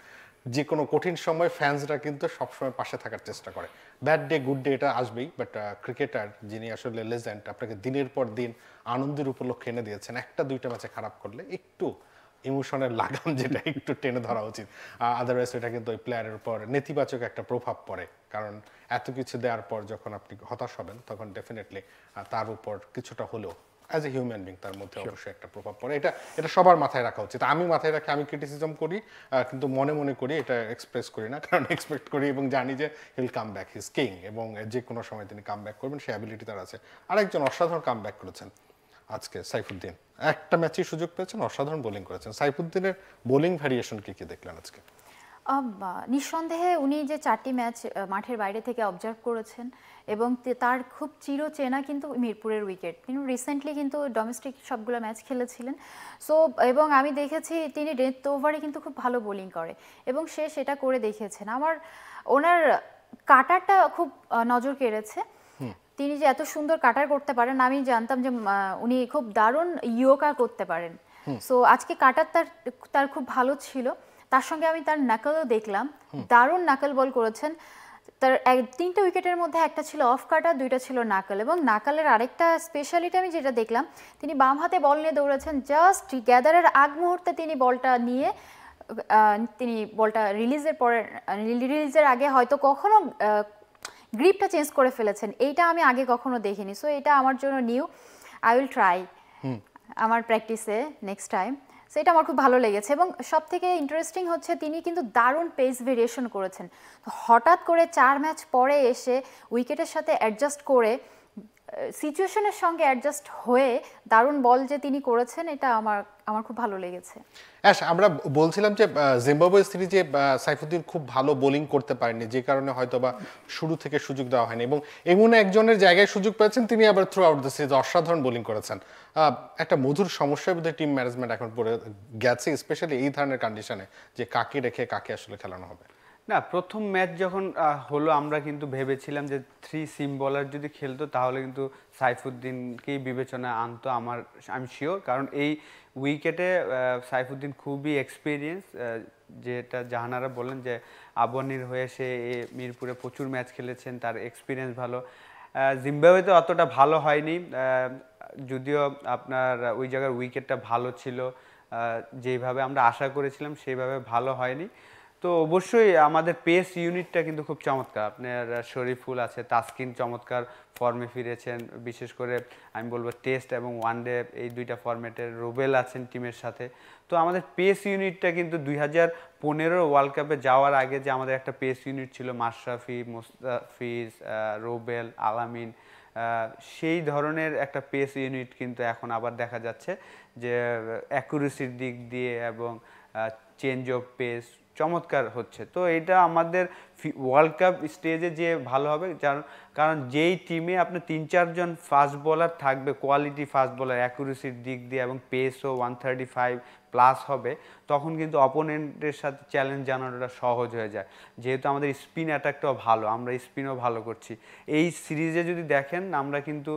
যে কোনো কঠিন সময় ফ্যান্সরা কিন্তু সবসময় পাশে থাকার চেষ্টা করে। ব্যাড ডে গুড ডে এটা আসবেই, বাট ক্রিকেটার যিনি আসলে লেজেন্ড আপনাকে দিনের পর দিন আনন্দের উপলক্ষে এনে দিয়েছেন, একটা দুইটা ম্যাচে খারাপ করলে একটু ইমোশনের লাগাম যেটা একটু টেনে ধরা উচিত, আদারওয়াইজ এটা কিন্তু ওই প্লেয়ারের উপর নেতিবাচক একটা প্রভাব পড়ে, কারণ এত কিছু দেওয়ার পর যখন আপনি হতাশ হবেন তখন ডেফিনেটলি তার উপর কিছুটা হলেও অ্যাজ এ হিউম্যান বিং তার মধ্যে অবশ্যই একটা প্রভাব পড়ে। এটা এটা সবার মাথায় রাখা উচিত। আমি মাথায় রাখি, আমি ক্রিটিসিজম করি কিন্তু মনে মনে করি, এটা এক্সপ্রেস করি না, কারণ এক্সপেক্ট করি এবং জানি যে he'll come back, he's king, এবং যে কোনো সময় তিনি কাম ব্যাক করবেন, সেই অ্যাবিলিটি তার আছে। আরেকজন অসাধারণ কাম ব্যাক করেছেন আজকে সাইফুদ্দিন, একটা ম্যাচেই সুযোগ পেয়েছেন, অসাধারণ বোলিং করেছেন। সাইফুদ্দিনের বোলিং ভ্যারিয়েশন কি কি দেখলেন আজকে? নিঃসন্দেহে উনি যে চারটি ম্যাচ মাঠের বাইরে থেকে অবজার্ভ করেছেন এবং তার খুব চিরচেনা কিন্তু মিরপুরের উইকেট, তিনি রিসেন্টলি কিন্তু ডোমেস্টিক সবগুলো ম্যাচ খেলেছিলেন। সো এবং আমি দেখেছি তিনি ডেথ ওভারে কিন্তু খুব ভালো বোলিং করে এবং সে সেটা করে দেখিয়েছেন। আমার ওনার কাটারটা খুব নজর কেড়েছে, তিনি যে এত সুন্দর কাটার করতে পারেন আমি জানতাম যে উনি খুব দারুণ ইয়োগা করতে পারেন। সো আজকে কাটার তার তার খুব ভালো ছিল, তার সঙ্গে আমি তার নাকলও দেখলাম, দারুণ নাকল বল করেছেন। তার তিনটা উইকেটের মধ্যে একটা ছিল অফ কাটার, দুইটা ছিল নাকল, এবং নাকলের আরেকটা স্পেশালিটি আমি যেটা দেখলাম, তিনি বাম হাতে বল নিয়ে দৌড়েছেন, জাস্ট গ্যাদারের আগ মুহূর্তে তিনি বলটা নিয়ে তিনি বলটা রিলিজের পরে রিলিজের আগে হয়তো কখনো গ্রিপটা চেঞ্জ করে ফেলেছেন, এইটা আমি আগে কখনো দেখিনি। সো এটা আমার জন্য নিউ, আই উইল ট্রাই আমার প্র্যাকটিসে নেক্সট টাইম। সেটা আমার খুব ভালো লেগেছে এবং সব থেকে ইন্টারেস্টিং হচ্ছে তিনি কিন্তু দারুণ পেস ভেরিয়েশন করেছেন, হঠাৎ করে চার ম্যাচ পরে এসে উইকেটের সাথে অ্যাডজাস্ট করে সিচুয়েশনের সঙ্গে অ্যাডজাস্ট হয়ে দারুণ বল যে তিনি করেছেন, এটা আমার আমার খুব ভালো লেগেছে। অ্যাশ, আমরা বলছিলাম যে জিম্বাবুয়ে সিরিজে সাইফুদ্দিন খুব ভালো বোলিং করতে পারেননি, যে কারণে হয়তোবা শুরু থেকে সুযোগ দেওয়া হয়নি, এবং এমন একজনের জায়গায় সুযোগ পেয়েছেন তিনি আবার থ্রু আউট দ্য সিরিজ অসাধারণ বোলিং করেছেন। একটা মধুর সমস্যার মধ্যে টিম ম্যানেজমেন্ট এখন পড়ে গেছে, স্পেশালি এই ধরনের কন্ডিশনে যে কাকে রেখে কাকে আসলে খেলানো হবে। না, প্রথম ম্যাচ যখন হলো আমরা কিন্তু ভেবেছিলাম যে থ্রি সিম বলার যদি খেলতো তাহলে কিন্তু সাইফুদ্দিনকেই বিবেচনায় আনতো, আমার আমি শিওর, কারণ এই উইকেটে সাইফুদ্দিন খুবই এক্সপিরিয়েন্স, যেটা জাহানারা বললেন যে আবহানির হয়ে সে মিরপুরে প্রচুর ম্যাচ খেলেছেন, তার এক্সপিরিয়েন্স ভালো। জিম্বাবুয়ে তো অতটা ভালো হয়নি, যদিও আপনার ওই জায়গার উইকেটটা ভালো ছিল, যেভাবে আমরা আশা করেছিলাম সেইভাবে ভালো হয়নি। তো অবশ্যই আমাদের পেস ইউনিটটা কিন্তু খুব চমৎকার, আপনার শরীফুল আছে, তাসকিন চমৎকার ফর্মে ফিরেছেন, বিশেষ করে আমি বলবো টেস্ট এবং ওয়ানডে এই দুইটা ফর্মেটের, রুবেল আছেন টিমের সাথে। তো আমাদের পেস ইউনিটটা কিন্তু দুই হাজার পনেরো ওয়ার্ল্ড কাপে যাওয়ার আগে যে আমাদের একটা পেস ইউনিট ছিল মাশরাফি, মোস্তাফিজ, রুবেল, আলামিন, সেই ধরনের একটা পেস ইউনিট কিন্তু এখন আবার দেখা যাচ্ছে যে অ্যাকুরেসির দিক দিয়ে এবং চেঞ্জ অফ পেস চমৎকার হচ্ছে। তো এটা আমাদের ওয়ার্ল্ড কাপ স্টেজে যে ভালো হবে, কারণ যেই টিমে আপনার তিন চারজন ফাস্ট বোলার থাকবে, কোয়ালিটি ফাস্ট বোলার, অ্যাকুরেসির দিক দিয়ে এবং পেসও ওয়ান থার্টি ফাইভ প্লাস হবে, তখন কিন্তু অপোনেন্টের সাথে চ্যালেঞ্জ জানানোটা সহজ হয়ে যায়। যেহেতু আমাদের স্পিন অ্যাটাকটাও ভালো, আমরা স্পিনও ভালো করছি। এই সিরিজে যদি দেখেন আমরা কিন্তু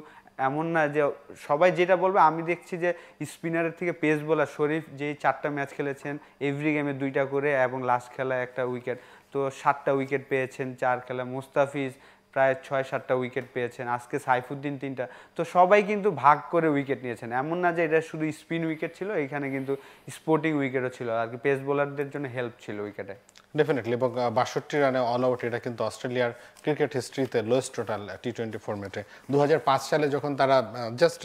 এমন না যে সবাই যেটা বলবে, আমি দেখছি যে স্পিনারের থেকে পেস বোলার শরীফ যেই চারটা ম্যাচ খেলেছেন এভরি গেমে দুইটা করে এবং লাস্ট খেলায় একটা উইকেট, তো সাতটা উইকেট পেয়েছেন চার খেলা, মুস্তাফিজ প্রায় ছয় সাতটা উইকেট পেয়েছেন, আজকে সাইফুদ্দিন তিনটা, তো সবাই কিন্তু ভাগ করে উইকেট নিয়েছেন। এমন না যে এটা শুধু স্পিন উইকেট ছিল, এখানে কিন্তু স্পোর্টিং উইকেটও ছিল, আর কি পেস বোলারদের জন্য হেল্প ছিল উইকেটে ডেফিনেটলি। এবং বাষট্টি রানে অল আউট, এটা কিন্তু অস্ট্রেলিয়ার ক্রিকেট হিস্ট্রিতে লোয়েস্ট টোটাল টি টোয়েন্টি ফর্মেটে। দু হাজার পাঁচ সালে যখন তারা জাস্ট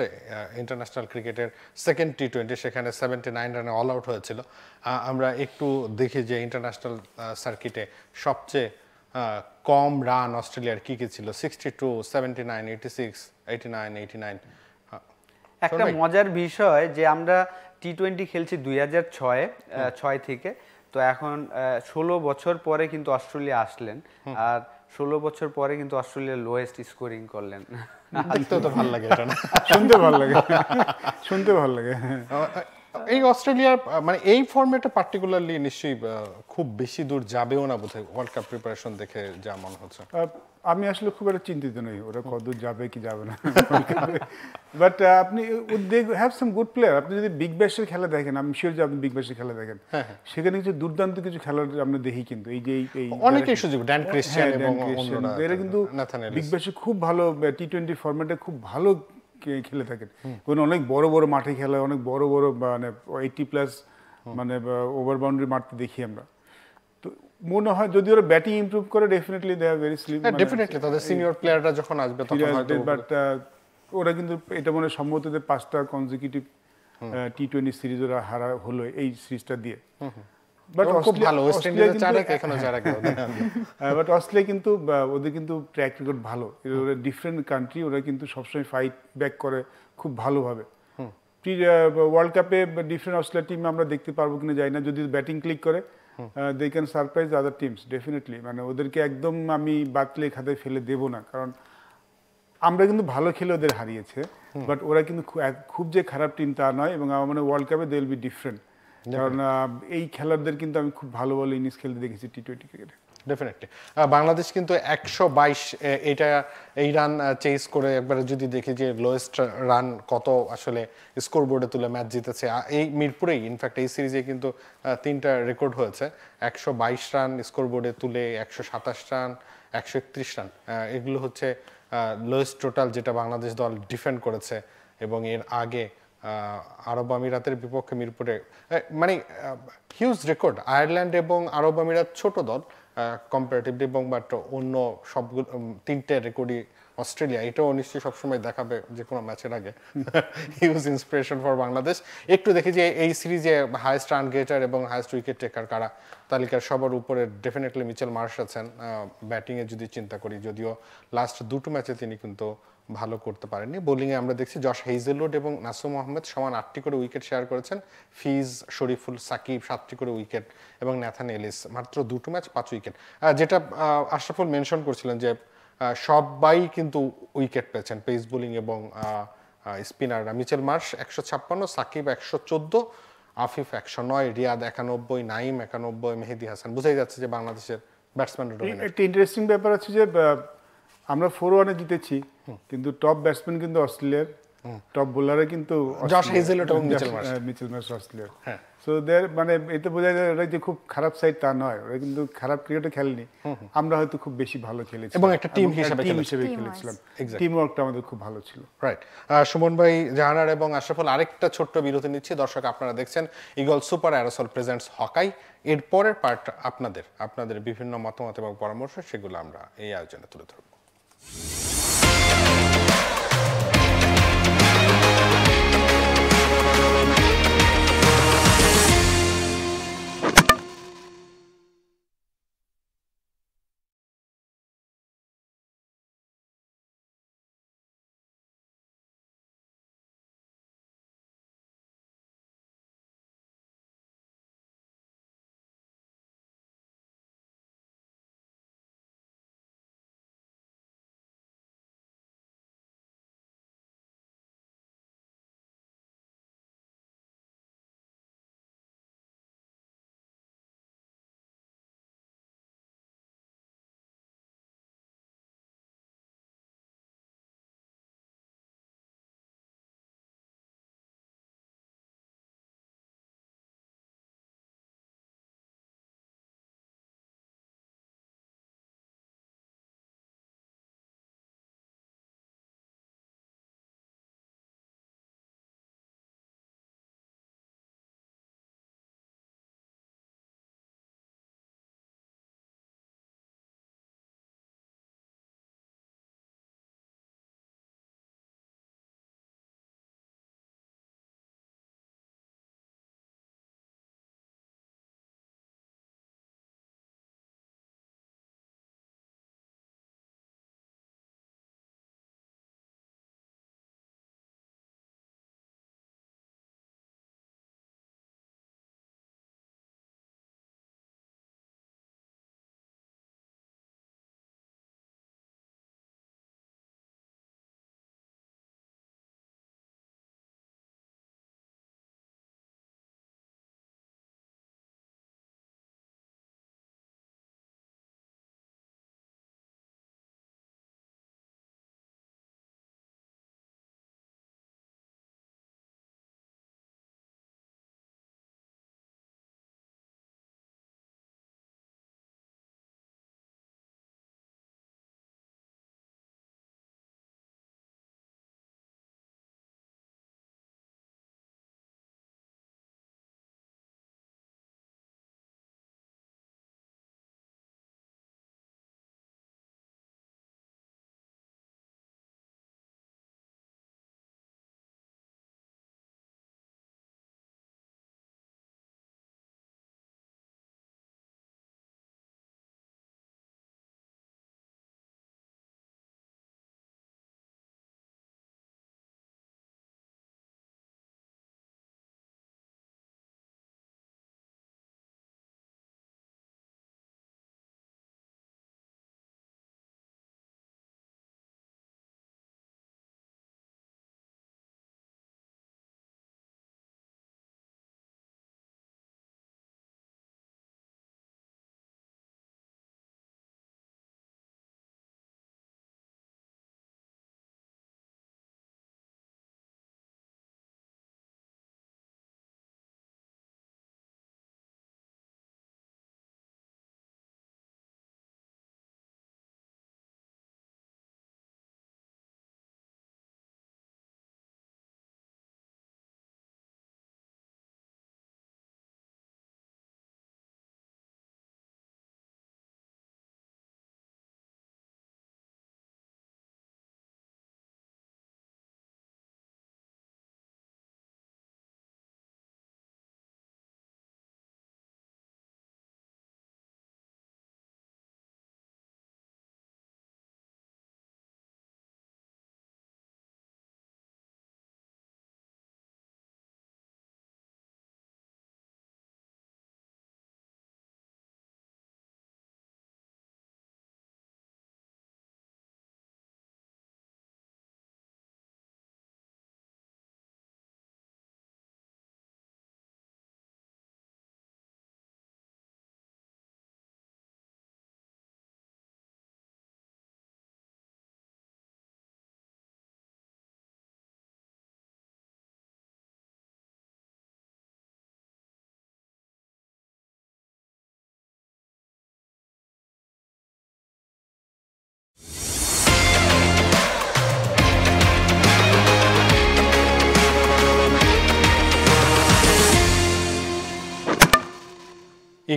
ইন্টারন্যাশনাল ক্রিকেটের সেকেন্ড টি টোয়েন্টি, সেখানে সেভেন্টি নাইন রানে অল আউট হয়েছিল। আমরা একটু দেখি যে ইন্টারন্যাশনাল সার্কিটে সবচেয়ে কম রান অস্ট্রেলিয়ার কী কী ছিল, sixty two, seventy nine, eighty six, eighty nine, eighty nine. একটা মজার বিষয় যে আমরা টি টোয়েন্টি খেলছি দুই হাজার ছয়ে ছয় থেকে, তো এখন ষোলো বছর পরে কিন্তু অস্ট্রেলিয়া আসলেন, আর ষোলো বছর পরে কিন্তু অস্ট্রেলিয়ার লোয়েস্ট স্কোরিং করলেন। তো ভালো লাগে, এটা শুনতে ভালো লাগে, শুনতে ভালো লাগে। এই অস্ট্রেলিয়ার মানে এই ফর্মেটে পার্টিকুলারলি নিশ্চয়ই খুব বেশি দূর যাবেও না বোধহয় ওয়ার্ল্ড কাপ প্রিপারেশন দেখে যা মনে হচ্ছে। আমি আসলে খুব একটা চিন্তিত নই ওরা কতদূর যাবে কি যাবে না, বাট আপনি they have some good player. আপনি যদি বিগ ব্যাশের খেলা দেখেন, আমি শিওর যে আপনি বিগ ব্যাশের খেলা দেখেন, সেখানে কিছু দুর্দান্ত কিছু খেলার আমরা দেখি, কিন্তু এই যে অনেকেই সুযোগ, ড্যান ক্রিশ্চিয়ান এবং অন্যরা, এরা কিন্তু বিগ ব্যাশে খুব ভালো টি টোয়েন্টি ফর্মেটে খুব ভালো খেলে থাকেন, কোনো অনেক বড় বড় মাঠে খেলা, অনেক বড় বড় মানে এইটি প্লাস মানে ওভার বাউন্ডারি মারতে দেখি আমরা। তো মনে হয় যদি ওরা ব্যাটিং ইমপ্রুভ করে definitely they are very slim, definitely তাদের সিনিয়র প্লেয়াররা যখন আসবে তখন হয়তো, বাট ওরা কিন্তু এটা মনে সম্ভবত পাঁচটা কনজিকিউটিভ টি টোয়েন্টি সিরিজ ওরা হারা হলো এই সিরিজটা দিয়ে। বাট অস্ট্রেলিয়া কিন্তু ওদের কিন্তু ট্র্যাক রেকর্ড ভালো, ওরা ডিফারেন্ট কান্ট্রি, ওরা কিন্তু সবসময় ফাইট ব্যাক করে খুব ভালোভাবে। ওয়ার্ল্ড কাপে ডিফারেন্ট অস্ট্রেলিয়া টিম আমরা দেখতে পারবো কিনা জানি না, যদি ব্যাটিং ক্লিক করে they can surprise other teams definitely. মানে ওদেরকে একদম আমি বাতলে খাতে ফেলে দেবো না, কারণ আমরা কিন্তু ভালো খেলে ওদের হারিয়েছে, বাট ওরা কিন্তু খুব যে খারাপ টিম তা নয়, এবং আমার মানে ওয়ার্ল্ড কাপে দে উইল বি ডিফারেন্ট, কারণ এই খেলোয়াড়দের কিন্তু আমি খুব ভালো ভালো ইনিংস খেলতে দেখেছি টি টোয়েন্টি ক্রিকেটে ডেফিনেটলি। বাংলাদেশ কিন্তু একশো বাইশ এইটা এই রান চেস করে, একবারে যদি দেখি যে লোয়েস্ট রান কত আসলে স্কোর বোর্ডে তুলে ম্যাচ জিতেছে এই মিরপুরেই, ইনফ্যাক্ট এই সিরিজে কিন্তু তিনটা রেকর্ড হয়েছে, একশো বাইশ রান স্কোর বোর্ডে তুলে, একশো সাতাশ রান, একশো একত্রিশ রান, এগুলো হচ্ছে লোয়েস্ট টোটাল যেটা বাংলাদেশ দল ডিফেন্ড করেছে। এবং এর আগে আরব আমিরাতের বিপক্ষে মিরপুরে মানে হিউজ রেকর্ড, আয়ারল্যান্ড এবং আরব আমিরাত ছোট দল কম্পারেটিভলি, এবং বাট অন্য সবগুলো তিনটে রেকর্ডই অস্ট্রেলিয়া, এটাও নিশ্চয়ই সবসময় দেখাবে যে কোনো ম্যাচের আগে, হিউজ ইন্সপিরেশন ফর বাংলাদেশ। একটু দেখি যে এই সিরিজে হায়েস্ট রান গেটার এবং হায়েস্ট উইকেট টেকার কারা, তালিকার সবার উপরে ডেফিনেটলি মিচেল মার্শ আছেন। ব্যাটিংয়ে যদি চিন্তা করি, যদিও লাস্ট দুটো ম্যাচে তিনি কিন্তু ভালো করতে পারেননি, বোলিংয়ে আমরা দেখছি জশ হেজেলউড এবং নাসুম আহমেদ সমান আটটি করে উইকেট শেয়ার করেছেন, ফিজ, শরীফুল, সাকিব সাতটি করে উইকেট, এবং ন্যাথান এলিস মাত্র দুটো ম্যাচ পাঁচ উইকেট। যেটা আশরাফুল মেনশন করছিলেন যে সবাই কিন্তু উইকেট পেয়েছেন, পেস বোলিং এবং স্পিনাররা। মিচেল মার্শ একশো ছাপ্পান্ন, সাকিব একশো চোদ্দ, আফিফ একশো নয়, রিয়াদ একানব্বই, নাইম একানব্বই, মেহেদি হাসান। বোঝাই যাচ্ছে যে বাংলাদেশের ব্যাটসম্যানরা। একটা ইন্টারেস্টিং ব্যাপার আছে যে আমরা ফোর ওয়ানে জিতেছি, কিন্তু টপ ব্যাটসম্যান কিন্তু অস্ট্রেলিয়ার, টপ বোলারে কিন্তু জশ হেজেলউড এবং মিচেল মার্শ অস্ট্রেলিয়ার। হ্যাঁ, সো দেয়ার মানে এটা বোঝা যায় ওরা যে খুব খারাপ সাইড তা নয়, ওরা কিন্তু খারাপ ক্রিকেটও খেলেনি, আমরা হয়তো খুব বেশি ভালো খেলেছি এবং একটা টিম হিসেবে খেলেছিলাম, টিম ওয়ার্কটা আমাদের খুব ভালো ছিল। রাইট, সুমন ভাই, জাহানার এবং আশরাফুল, আরেকটা ছোট্ট বিরতি নিচ্ছি। দর্শক, আপনারা দেখছেন eagle super aerosol presents Haque I. এর পরের পার্ট আপনাদের আপনাদের বিভিন্ন মতামত এবং পরামর্শ, সেগুলো আমরা এই আয়োজনে তুলে ধরবো।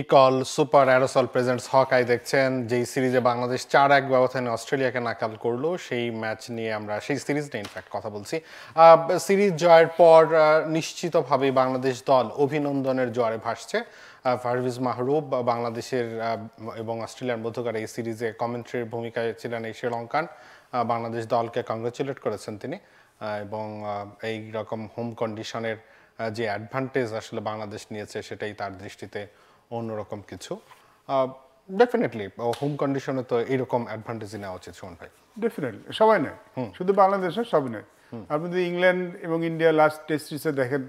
ইকল সুপার অ্যারোসল প্রেজেন্টস হক আই দেখছেন। যেই সিরিজে বাংলাদেশ চার এক ব্যবধানে অস্ট্রেলিয়াকে নাকাল করলো সেই ম্যাচ নিয়ে আমরা সেই সিরিজ নিয়ে ইনফ্যাক্ট কথা বলছি। সিরিজ জয়ের পর নিশ্চিতভাবেই বাংলাদেশ দল অভিনন্দনের জোয়ারে ভাসছে। ফারভিজ মাহরুব বাংলাদেশের এবং অস্ট্রেলিয়ার মধ্যকার এই সিরিজে কমেন্ট্রির ভূমিকায় ছিলেন এই শ্রীলঙ্কান। বাংলাদেশ দলকে কংগ্রাচুলেট করেছেন তিনি এবং এই রকম হোম কন্ডিশনের যে অ্যাডভান্টেজ আসলে বাংলাদেশ নিয়েছে সেটাই তার দৃষ্টিতে অন্যরকম কিছু। ডেফিনেটলি হোম কন্ডিশনে তো এরকম অ্যাডভান্টেজই নেওয়া উচিত সুমন ভাই। ডেফিনেটলি সবাই নেয়, শুধু বাংলাদেশের সব নেয়। আপনি যদি ইংল্যান্ড এবং ইন্ডিয়া লাস্ট টেস্ট সিরিজে দেখেন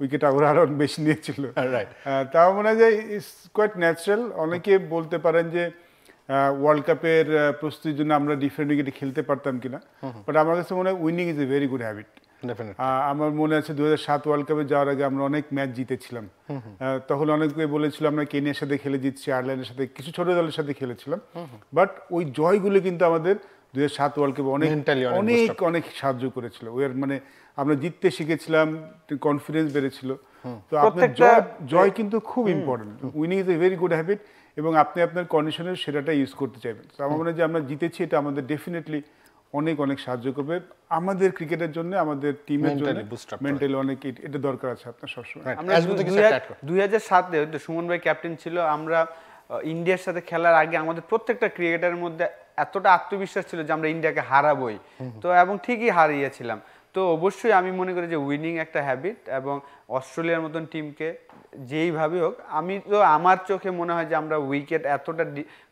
উইকেট ওরা আরও বেশি নিয়েছিল, রাইট? তাও মনে হয় যে ইটস কোয়াইট ন্যাচারাল। অনেকে বলতে পারেন যে ওয়ার্ল্ড কাপের প্রস্তুতির জন্য আমরা ডিফারেন্ট উইকেটে খেলতে পারতাম কিনা, বাট আমার কাছে মনে হয় winning is a very good habit. আমার মনে আছে দু হাজার সাত ওয়ার্ল্ড কাপে যাওয়ার আগে আমরা অনেক ম্যাচ জিতেছিলাম, তখন অনেকে বলেছিল আমরা কেনিয়ার সাথে খেলে জিতছি, আয়ারল্যান্ডের সাথে, কিছু ছোট দলের সাথে খেলেছিলাম, বাট ওই জয়গুলো কিন্তু আমাদের দু হাজার সাত ওয়ার্ল্ড কাপে অনেক অনেক অনেক সাহায্য করেছিল। ওই মানে আমরা জিততে শিখেছিলাম, কনফিডেন্স বেড়েছিল। তো আপনার জয় জয় কিন্তু খুব important. Winning is a very good habit এবং আপনি আপনার কন্ডিশনের সেটাটা ইউজ করতে চাইবেন। তো আমার মনে হয় যে আমরা জিতেছি, এটা আমাদের ডেফিনেটলি অনেক অনেক সাহায্য করবে আমাদের ক্রিকেটের জন্য, আমাদের টিমের জন্য মেন্টালি অনেক এটা দরকার আছে আপনার সবসময়। দুই হাজার সাতে সুমন ভাই ক্যাপ্টেন ছিল, আমরা ইন্ডিয়ার সাথে খেলার আগে আমাদের প্রত্যেকটা ক্রিকেটারের মধ্যে এতটা আত্মবিশ্বাস ছিল যে আমরা ইন্ডিয়াকে হারাবই, তো এবং ঠিকই হারিয়েছিলাম। তো অবশ্যই আমি মনে করি যে উইনিং একটা হ্যাবিট এবং অস্ট্রেলিয়ার মতন টিমকে যেইভাবে হোক, আমি তো আমার চোখে মনে হয় যে আমরা উইকেট এতটা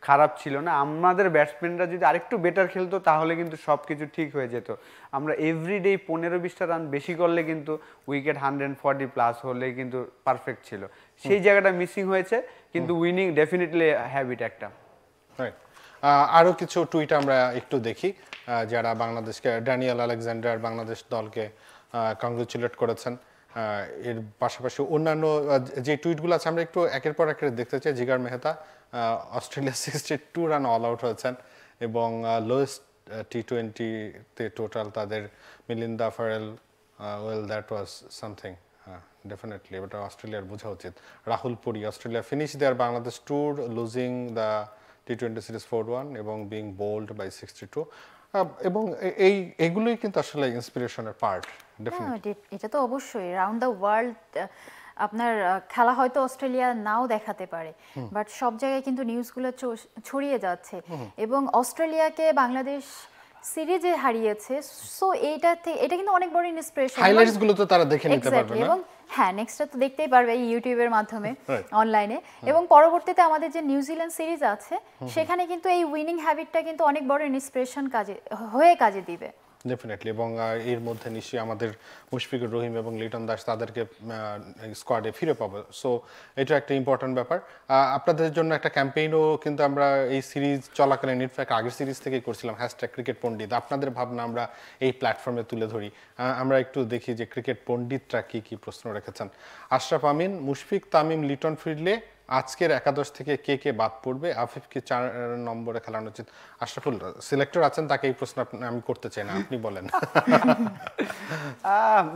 খারাপ ছিল না। আমাদের ব্যাটসম্যানরা যদি আরেকটু বেটার খেলতো তাহলে কিন্তু সব কিছু ঠিক হয়ে যেত। আমরা এভরিডে পনেরো বিশটা রান বেশি করলে কিন্তু উইকেট হান্ড্রেড ফর্টি প্লাস হলে কিন্তু পারফেক্ট ছিল। সেই জায়গাটা মিসিং হয়েছে, কিন্তু উইনিং ডেফিনেটলি হ্যাবিট একটা। আরও কিছু টুইট আমরা একটু দেখি যারা বাংলাদেশকে, ড্যানিয়েল আলেকজান্ডার বাংলাদেশ দলকে কংগ্রেচুলেট করেছেন। এর পাশাপাশি অন্যান্য যে টুইটগুলো আছে আমরা একটু একের পর এক দেখতে চাই। Jigar Mehta Australia sixty two run all out হয়েছেন এবং লোয়েস্ট টি টোয়েন্টিতে টোটাল তাদের Melinda Farrell, well that was something. হ্যাঁ ডেফিনেটলি ওটা অস্ট্রেলিয়ার বোঝা উচিত। Rahul Puri, Australia finish their Bangladesh tour losing the T twenty series four one এবং being bowled by sixty two এবং এই এগুলোই কিন্তু আসলে ইন্সপিরেশনের পার্ট। এটা তো অবশ্যই রাউন্ড দ্য ওয়ার্ল্ড আপনার খেলা হয়তো অস্ট্রেলিয়া নাও দেখাতে পারে, বাট সব জায়গায় কিন্তু নিউজগুলো ছড়িয়ে যাচ্ছে এবং অস্ট্রেলিয়াকে বাংলাদেশ সিরিজে হারিয়েছে। সো এইটা থেকে এটা কিন্তু অনেক বড় ইন্সপিরেশন। হাইলাইটস গুলো তো তারা দেখে নিতে পারবে না, হ্যাঁ নেক্সটটা তো দেখতেই পারবে ইউটিউবের মাধ্যমে অনলাইনে। এবং পরবর্তীতে আমাদের যে নিউজিল্যান্ড সিরিজ আছে সেখানে কিন্তু এই উইনিং হ্যাবিটটা কিন্তু অনেক বড় ইন্সপিরেশন কাজে হয়ে কাজে দিবে ডেফিনেটলি। এবং এর মধ্যে নিশ্চয়ই আমাদের মুশফিকুর রহিম এবং লিটন দাস তাদেরকে স্কোয়াডে ফিরে পাবো, সো এটা একটা ইম্পর্ট্যান্ট ব্যাপার। আপনাদের জন্য একটা ক্যাম্পেইনও কিন্তু আমরা এই সিরিজ চলাকালীন ইনফ্যাক্ট আগের সিরিজ থেকেই করছিলাম, হ্যাশট্যাগ ক্রিকেট পণ্ডিত। আপনাদের ভাবনা আমরা এই প্ল্যাটফর্মে তুলে ধরি। আমরা একটু দেখি যে ক্রিকেট পণ্ডিতরা কী কী প্রশ্ন রেখেছেন। আশরাফ আমিন, মুশফিক তামিম লিটন ফিরলে আজকের একাদশ থেকে কে কে বাদ পড়বে? আফিফকে চার নম্বরে খেলানো উচিত? আশরাফুল সিলেক্টর আছেন, তাকে এই প্রশ্ন আমি করতে চাই না, আপনি বলেন।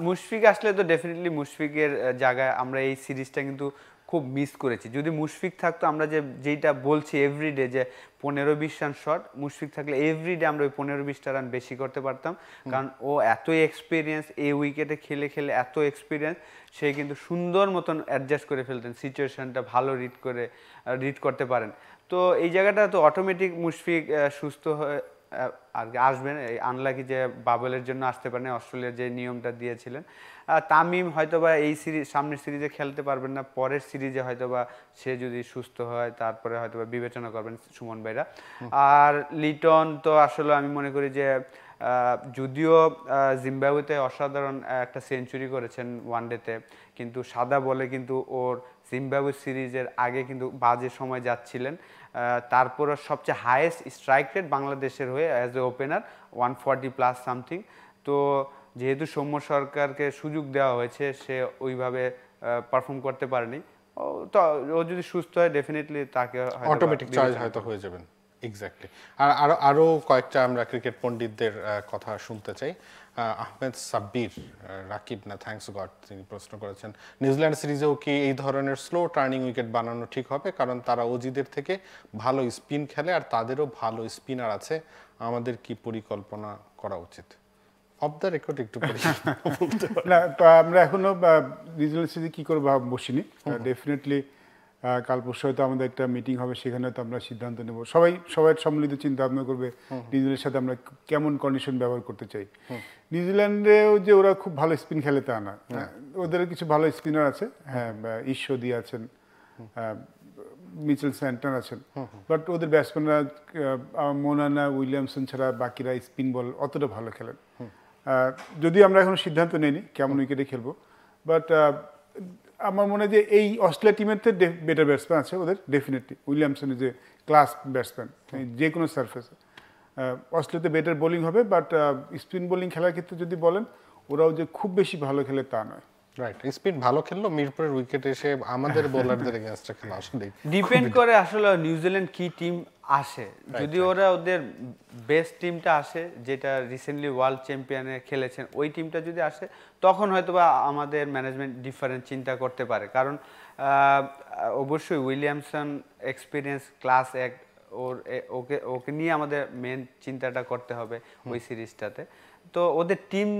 মুশফিক আসলে তো ডেফিনেটলি মুশফিকের জায়গায় আমরা এই সিরিজটা কিন্তু খুব মিস করেছি। যদি মুশফিক থাকতো আমরা যে যেইটা বলছি এভরিডে যে পনেরো বিশ রান শট, মুশফিক থাকলে এভরিডে আমরা ওই পনেরো বিশটা রান বেশি করতে পারতাম, কারণ ও এতই এক্সপিরিয়েন্স, এই উইকেটে খেলে খেলে এত এক্সপিরিয়েন্স, সে কিন্তু সুন্দর মতন অ্যাডজাস্ট করে ফেলতেন, সিচুয়েশনটা ভালো রিড করে রিড করতে পারেন। তো এই জায়গাটা তো অটোমেটিক মুশফিক সুস্থ হয়ে আর আসবেন, এই আনলাকি যে বাবলের জন্য আসতে পারেন অস্ট্রেলিয়ার যে নিয়মটা দিয়েছিলেন। তামিম হয়তোবা এই সিরিজ সামনের সিরিজে খেলতে পারবেন না, পরের সিরিজে হয়তোবা সে যদি সুস্থ হয় তারপরে হয়তোবা বিবেচনা করবেন সুমন ভাইরা। আর লিটন তো আসলে আমি মনে করি যে যদিও জিম্বাবুয়েতে অসাধারণ একটা সেঞ্চুরি করেছেন ওয়ানডেতে, কিন্তু সাদা বলে কিন্তু ওর জিম্বাবুয়ে সিরিজের আগে কিন্তু বাজে সময় যাচ্ছিলেন। তারপরও সবচেয়ে হায়েস্ট স্ট্রাইক রেট বাংলাদেশের হয়ে as a opener one forty plus something. তো যেহেতু সৌম্য সরকারকে সুযোগ দেওয়া হয়েছে সে ওইভাবে পারফর্ম করতে পারেনি, তো ও যদি সুস্থ হয় ডেফিনেটলি তাকে অটোমেটিক চয়েস হয়তো হয়ে যাবেন। Exactly. আর আরো আরো কয়েকটা আমরা ক্রিকেট পণ্ডিতদের কথা শুনতে চাই। আহমেদ সাব্বির রাকিব না থ্যাঙ্কস গড তিনি প্রশ্ন করেছেন, নিউজিল্যান্ড সিরিজেও কি এই ধরনের স্লো টার্নিং উইকেট বানানো ঠিক হবে, কারণ তারা ওজিদের থেকে ভালো স্পিন খেলে আর তাদেরও ভালো স্পিনার আছে, আমাদের কি পরিকল্পনা করা উচিত? অফ দ্য রেকর্ড একটু না, আমরা এখনো নিউজিল্যান্ড সিরিজ কী করে বসিনি। ডেফিনেটলি কাল পরশু হয়তো আমাদের একটা মিটিং হবে, সেখানে হয়তো আমরা সিদ্ধান্ত নেব, সবাই সবাই সম্মিলিত চিন্তা ভাবনা করবে নিউজিল্যান্ডের সাথে আমরা কেমন কন্ডিশন ব্যবহার করতে চাই। নিউজিল্যান্ডেও যে ওরা খুব ভালো স্পিন খেলে তা না, ওদের কিছু ভালো স্পিনার আছে, হ্যাঁ ঈশ্বরদি আছেন, মিচেল স্যান্টন আছেন, বাট ওদের ব্যাটসম্যানরা মোনানা উইলিয়ামসন ছাড়া বাকিরা স্পিন বল অতটা ভালো খেলেন। যদিও আমরা এখনো সিদ্ধান্ত নিইনি কেমন উইকেটে খেলবো, বাট আমার মনে হয় যে এই অস্ট্রেলিয়া টিমের থেকে বেটার ব্যাটসম্যান আছে ওদের, ডেফিনেটলি উইলিয়ামসনের যে ক্লাস ব্যাটসম্যান যে কোনো সার্ফেসে অস্ট্রেলিয়াতে বেটার বোলিং হবে, বাট স্পিন বোলিং খেলার ক্ষেত্রে যদি বলেন ওরাও যে খুব বেশি ভালো খেলে তা নয়। রাইট, স্পিন ভালো খেললো মিরপুরের উইকেটে এসে আমাদের বোলারদের এগেইনস্টে খেলা, আসলে ডিপেন্ড করে আসলে নিউজিল্যান্ড কি টিম আসে। যদি ওরা ওদের বেস্ট টিমটা আসে, যেটা রিসেন্টলি ওয়ার্ল্ড চ্যাম্পিয়নে খেলেছেন ওই টিমটা যদি আসে, তখন হয়তোবা আমাদের ম্যানেজমেন্ট ডিফারেন্ট চিন্তা করতে পারে, কারণ অবশ্যই উইলিয়ামসন এক্সপিরিয়েন্স ক্লাস এক, ওর ওকে ওকে নিয়ে আমাদের মেন চিন্তাটা করতে হবে ওই সিরিজটাতে। তো ওদের টিম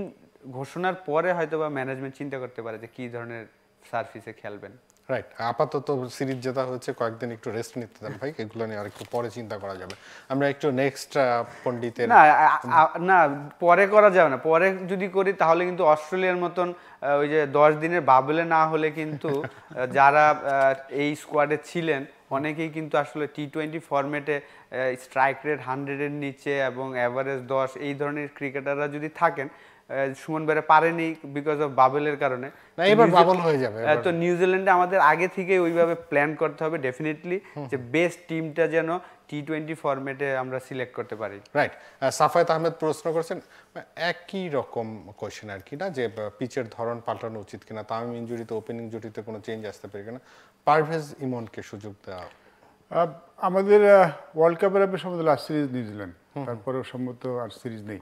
ঘোষণার পরে হয়তোবা ম্যানেজমেন্ট চিন্তা করতে পারে যে কী ধরনের সার্ফিসে খেলবেন। রাইট, আপাতত সিরিজ জেতা হয়েছে, কয়েকদিন একটু রেস্ট নিতে দেন ভাই, এগুলো নিয়ে আর একটু পরে চিন্তা করা যাবে। আমরা একটু নেক্সট পণ্ডিতের না না পরে করা যাবে না, পরে যদি করি তাহলে কিন্তু অস্ট্রেলিয়ার মতন ওই যে দশ দিনের বাবলে না হলে কিন্তু যারা এই স্কোয়াডে ছিলেন অনেকেই কিন্তু আসলে টি টোয়েন্টি ফরম্যাটে স্ট্রাইক রেট হান্ড্রেডের নিচে এবং অ্যাভারেজ দশ এই ধরনের ক্রিকেটাররা যদি থাকেন, সুমন বেড়ে পারেনি বিকজ অফ বাবলের কারণে, না এবার বাবল হয়ে যাবে। তো নিউজিল্যান্ডে আমাদের আগে থেকে ওইভাবে প্ল্যান করতে হবে ডেফিনেটলি, যে বেস্ট টিমটা যেন টি টোয়েন্টি ফরম্যাটে আমরা সিলেক্ট করতে পারি। রাইট, সাফায়েত আহমেদ প্রশ্ন করছেন একই রকম কোয়েশ্চেন আর কি, না যে পিচের ধরন পাল্টানো উচিত কিনা, তামিম ইঞ্জুরিতে ওপেনিং জুটিতে কোনো চেঞ্জ আসতে পারে কিনা, পারভেজ ইমনকে সুযোগ দেওয়া। আমাদের ওয়ার্ল্ড কাপের আপনি সম্ভবত লাস্ট সিরিজ নিউজিল্যান্ড, তারপরে সম্ভবত আর সিরিজ নেই,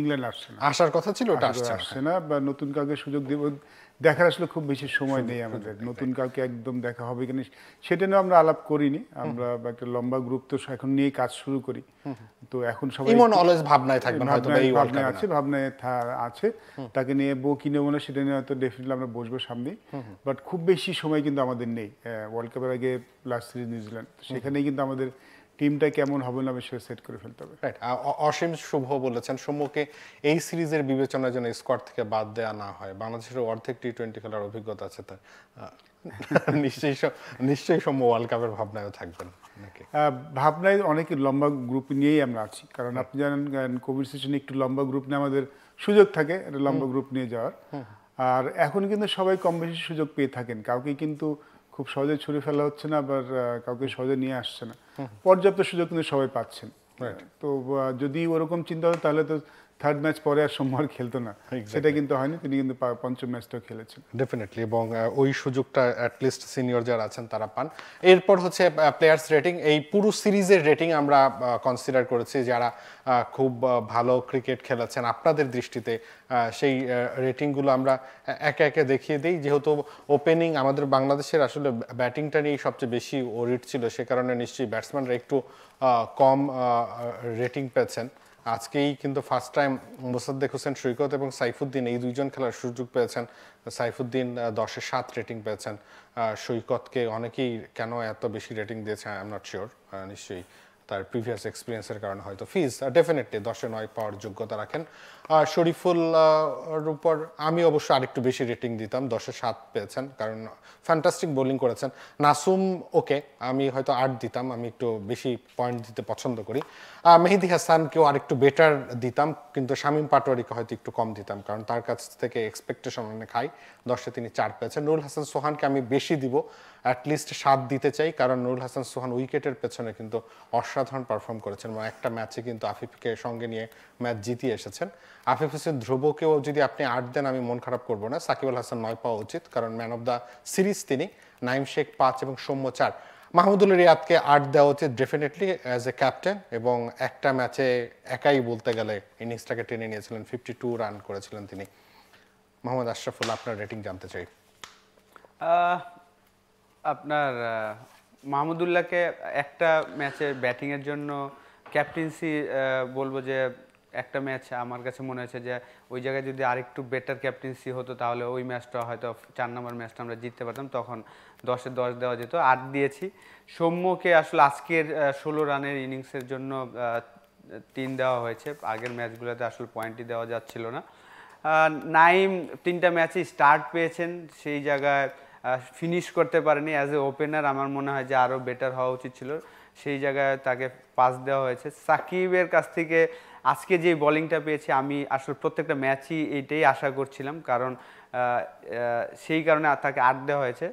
ইংল্যান্ড আসছে না, আসার কথা ছিল ওটা আসছে না, বা নতুন কাউকে সুযোগ দেব দেখার আসলে খুব বেশি সময় নেই আমাদের, নতুন কাউকে একদম দেখা হবে কিনা সেটা নিয়ে আমরা আলাপ করিনি। আমরা একটা লম্বা গ্রুপ তো এখন নিয়ে কাজ শুরু করি, তো এখন সবাই ইমন অলওয়েজ ভাবনায় থাকবেন, হয়তো এই ভাবনায় আছে ভাবনায় আছে তাকে নিয়ে বো কিনে মনে সেটা নিয়ে হয়তো ডেফিনেটলি আমরা বসবো সামনে, বাট খুব বেশি সময় কিন্তু আমাদের নেই। ওয়ার্ল্ড কাপের আগে লাস্ট সিরিজ নিউজিল্যান্ড, সেখানেই কিন্তু আমাদের টিমটা কেমন হবে না বিষয়ে সেট করে ফেলতে হবে। রাইট, অসীম শুভ বলেছেন সম্মুখে এই সিরিজের বিবেচনার জন্য স্কোয়াড থেকে বাদ দেওয়া না হয়, বাংলাদেশের অর্ধেক টি টোয়েন্টি খেলার অভিজ্ঞতা আছে, তার নিশ্চয়ই নিশ্চয়ই সম্ভব ওয়ার্ল্ড কাপের ভাবনায় থাকবেন নাকি? ভাবনায় অনেক লম্বা গ্রুপ নিয়েই আমরা আছি, কারণ আপনি জানেন কোভিড সেশনে একটু লম্বা গ্রুপ নিয়ে আমাদের সুযোগ থাকে লম্বা গ্রুপ নিয়ে যাওয়ার, আর এখন কিন্তু সবাই কম বেশি সুযোগ পেয়ে থাকেন, কাউকে কিন্তু খুব সহজে ছুড়ে ফেলা হচ্ছে না, আবার কাউকে সহজে নিয়ে আসছে না, পর্যাপ্ত সুযোগ কিন্তু সবাই পাচ্ছেন। তো যদি ওরকম চিন্তা হয় তাহলে তো থার্ড ম্যাচ পরে আর সোমবার খেলতো না, সেটা কিন্তু হয়নি, তিনি কিন্তু পঞ্চম ম্যাচটাও খেলেছেন ডেফিনেটলি, এবং ওই সুযোগটা অ্যাটলিস্ট সিনিয়র যারা আছেন তারা পান। এরপর হচ্ছে প্লেয়ার্স রেটিং, এই পুরো সিরিজের রেটিং আমরা কনসিডার করেছি, যারা খুব ভালো ক্রিকেট খেলেছেন আপনাদের দৃষ্টিতে সেই রেটিংগুলো আমরা একে একে দেখিয়ে দিই। যেহেতু ওপেনিং আমাদের বাংলাদেশের আসলে ব্যাটিংটা নিয়ে সবচেয়ে বেশি ওরিট ছিল, সে কারণে নিশ্চয়ই ব্যাটসম্যানরা একটু কম রেটিং পেয়েছেন। আজকেই কিন্তু ফার্স্ট টাইম মোসাদ্দেক হোসেন সৈকত এবং সাইফুদ্দিন এই দুইজন খেলার সুযোগ পেয়েছেন, সাইফুদ্দিন দশে সাত রেটিং পেয়েছেন, সৈকতকে অনেকেই কেন এত বেশি রেটিং দিয়েছে আই এম নট শিওর, নিশ্চয়ই তার প্রিভিয়াস এক্সপিরিয়েন্সের কারণে হয়তো, ফিজ ডেফিনেটলি দশে নয় পাওয়ার যোগ্যতা রাখেন। শরীফুল উপর আমি অবশ্য আরেকটু বেশি রেটিং দিতাম, দশে সাত পেয়েছেন কারণ ফ্যান্টাস্টিক বোলিং করেছেন। নাসুম ওকে আমি হয়তো আট দিতাম, আমি একটু বেশি পয়েন্ট দিতে পছন্দ করি। মেহেদি হাসানকেও আরেকটু বেটার দিতাম, কিন্তু শামীম পাটোয়ারিকে হয়তো একটু কম দিতাম, কারণ তার কাছ থেকে এক্সপেকটেশন অনেক হাই, দশে তিনি চার পেয়েছেন। নুরুল হাসান সোহানকে আমি বেশি দিব, অ্যাটলিস্ট সাত দিতে চাই, কারণ নুরুল হাসান সোহান উইকেটের পেছনে কিন্তু অসাধারণ পারফর্ম করেছেন এবং একটা ম্যাচে কিন্তু আফিফকে সঙ্গে নিয়ে ম্যাচ জিতিয়ে এসেছেন। আফিফ হোসেন ধ্রুবকেও যদি আপনি আট দেন আমি মন খারাপ করবো না। সাকিব আল হাসান নয় পাওয়া উচিত, কারণ ম্যান অফ দ্য সিরিজ তিনি। নাইম শেখ পাঁচ এবং সৌম্য চার। মাহমুদুল রিয়াদকে আট দেওয়া উচিত ডেফিনেটলি অ্যাজ এ ক্যাপ্টেন এবং একটা ম্যাচে একাই বলতে গেলে ইনিংসটাকে টেনে নিয়েছিলেন ফিফটি টু রান করেছিলেন তিনি মোহাম্মদ আশরাফুল আপনার রেটিং জানতে চাই আপনার মাহমুদুল্লাহকে একটা ম্যাচে ব্যাটিংয়ের জন্য ক্যাপ্টেন্সি বলবো যে একটা ম্যাচ আমার কাছে মনে হয়েছে যে ওই জায়গায় যদি আরেকটু বেটার ক্যাপ্টেন্সি হতো তাহলে ওই ম্যাচটা হয়তো চার নম্বর ম্যাচটা আমরা জিততে পারতাম তখন দশে দশ দেওয়া যেত আট দিয়েছি সৌম্যকে আসলে আজকের ষোলো রানের ইনিংসের জন্য তিন দেওয়া হয়েছে আগের ম্যাচগুলোতে আসলে পয়েন্টই দেওয়া যাচ্ছিল না নাইম তিনটা ম্যাচে স্টার্ট পেয়েছেন সেই জায়গায় ফিনিশ করতে পারেনি অ্যাজ এ ওপেনার আমার মনে হয় যে আরও বেটার হওয়া উচিত ছিল সেই জায়গায় তাকে পাস দেওয়া হয়েছে সাকিবের কাছ থেকে আজকে যে বোলিংটা পেয়েছি আমি আসলে প্রত্যেকটা ম্যাচই এইটাই আশা করছিলাম কারণ সেই কারণে তাকে আট দেওয়া হয়েছে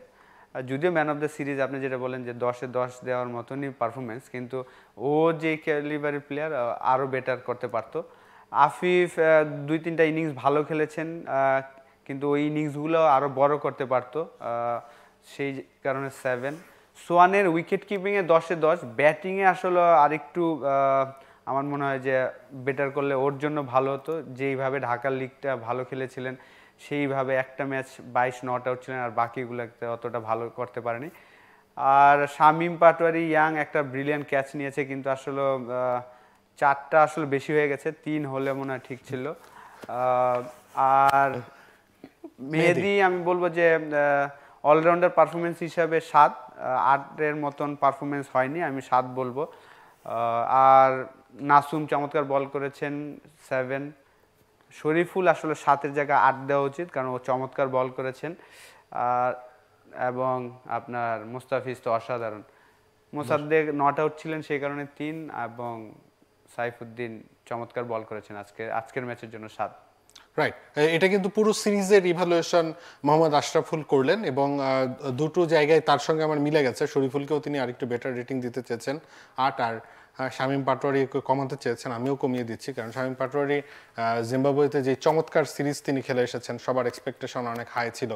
যদিও ম্যান অফ দ্য সিরিজ আপনি যেটা বলেন যে দশে দশ দেওয়ার মতনই পারফরমেন্স কিন্তু ও যে ক্যালিবারের প্লেয়ার আরও বেটার করতে পারতো আফিফ দুই তিনটা ইনিংস ভালো খেলেছেন কিন্তু ওই ইনিংসগুলো আরও বড় করতে পারতো সেই কারণে সেভেন সোয়ানের উইকেট কিপিংয়ে দশে দশ ব্যাটিংয়ে আসলে আরেকটু আমার মনে হয় যে বেটার করলে ওর জন্য ভালো হতো যেইভাবে ঢাকার লিগটা ভালো খেলেছিলেন সেইভাবে একটা ম্যাচ বাইশ নট আউট ছিলেন আর বাকিগুলোতে অতটা ভালো করতে পারেনি আর শামীম পাটোয়ারি ইয়াং একটা ব্রিলিয়ান্ট ক্যাচ নিয়েছে কিন্তু আসলে চারটা আসলে বেশি হয়ে গেছে তিন হলে মনে হয় ঠিক ছিল আর মেহেদি আমি বলবো যে অলরাউন্ডার পারফরমেন্স হিসাবে সাত আটের মতন পারফরমেন্স হয়নি আমি সাত বলবো আর নাসুম চমৎকার বল করেছেন সেভেন শরীফুল আসলে সাতের জায়গায় আট দেওয়া উচিত কারণ ও চমৎকার বল করেছেন আর এবং আপনার মুস্তাফিজ তো অসাধারণ মোসাদ্দেক নট আউট ছিলেন সেই কারণে তিন এবং সাইফুদ্দিন চমৎকার বল করেছেন আজকে আজকের ম্যাচের জন্য সাত রাইট এটা কিন্তু পুরো সিরিজের ইভালুয়েশন মোহাম্মদ আশরাফুল করলেন এবং দুটো জায়গায় তার সঙ্গে আমার মিলে গেছে শরীফুলকেও তিনি আরেকটু বেটার রেটিং দিতে চেয়েছেন আট আর শামীম পাটোয়ারিকে কমাতে চেয়েছেন আমিও কমিয়ে দিচ্ছি কারণ শামীম পাটোয়ারি জিম্বাবুয়েতে যে চমৎকার সিরিজ তিনি খেলে এসেছেন সবার এক্সপেকটেশন অনেক হাই ছিল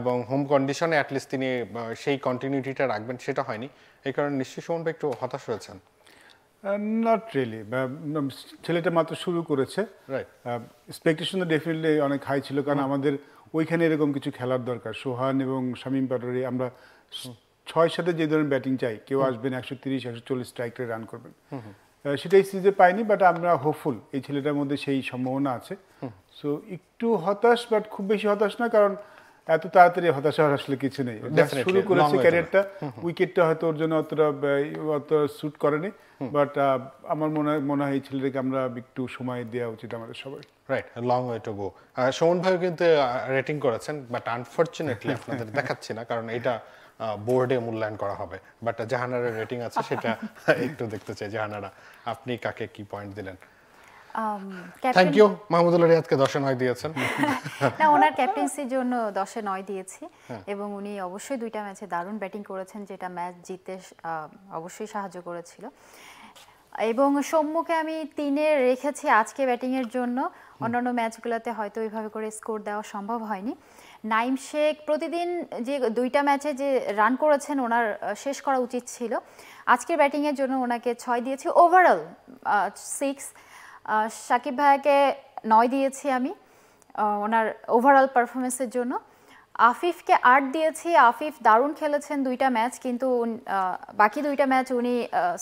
এবং হোম কন্ডিশনে অ্যাটলিস্ট তিনি সেই কন্টিনিউটিটা রাখবেন সেটা হয়নি এই কারণে নিশ্চয়ই সুমনভাই একটু হতাশ হয়েছেন নট রিয়েলি ছেলেটা মাত্র শুরু করেছে রাইট এক্সপেকটেশন তো ডেফিনেটলি অনেক হাই ছিল কারণ আমাদের ওইখানে এরকম কিছু খেলার দরকার সোহান এবং শামীম পাটোয়ারি আমরা ছয় সাথে যে ধরনের ব্যাটিং চাই কেউ আসবেন একশো তিরিশ একশো চল্লিশ স্ট্রাইক রান করবেন সেটা এই সিরিজে পাইনি বাট আমরা হোপফুল এই ছেলেটার মধ্যে সেই সম্ভাবনা আছে সো একটু হতাশ বাট খুব বেশি হতাশ না কারণ এত তাড়াতাড়ি হতাশা হওয়ার আসলে কিছু নেই শুরু করেছে ক্যারিয়ারটা উইকেটটা হয়তো ওর জন্য অতটা অত স্যুট করেনি বাট আমার মনে মনে হয় এই ছেলেটাকে আমরা একটু সময় দেওয়া উচিত আমাদের সবাই right long way to go Sumon ভাই কিন্তু রেটিং করেছেন বাট আনফর্চুনেটলি আপনাদের দেখাচ্ছি না কারণ এটা বোর্ডে মূল্যায়ন করা হবে বাট জাহানারা রেটিং আছে সেটা একটু দেখতে চাই জাহানারা আপনি কাকে কি পয়েন্ট দিলেন থ্যাংক ইউ মাহমুদুল্লাহ রিয়াদকে দশে নয় দিয়েছেন না ওনার ক্যাপ্টেন্সির জন্য দশে নয় দিয়েছি এবং উনি অবশ্যই দুইটা ম্যাচে দারুণ ব্যাটিং করেছেন যেটা ম্যাচ জিততে অবশ্যই সাহায্য করেছিল এবং সৌম্যকে আমি তিনে রেখেছি আজকে ব্যাটিংয়ের জন্য অন্যান্য ম্যাচগুলোতে হয়তো ওইভাবে করে স্কোর দেওয়া সম্ভব হয়নি নাইম শেখ প্রতিদিন যে দুইটা ম্যাচে যে রান করেছেন ওনার শেষ করা উচিত ছিল আজকের ব্যাটিংয়ের জন্য ওনাকে ছয় দিয়েছি ওভারঅল সিক্স সাকিব ভাইকে নয় দিয়েছি আমি ওনার ওভারঅল পারফরমেন্সের জন্য আফিফকে আট দিয়েছি আফিফ দারুণ খেলেছেন দুইটা ম্যাচ কিন্তু বাকি দুইটা ম্যাচ উনি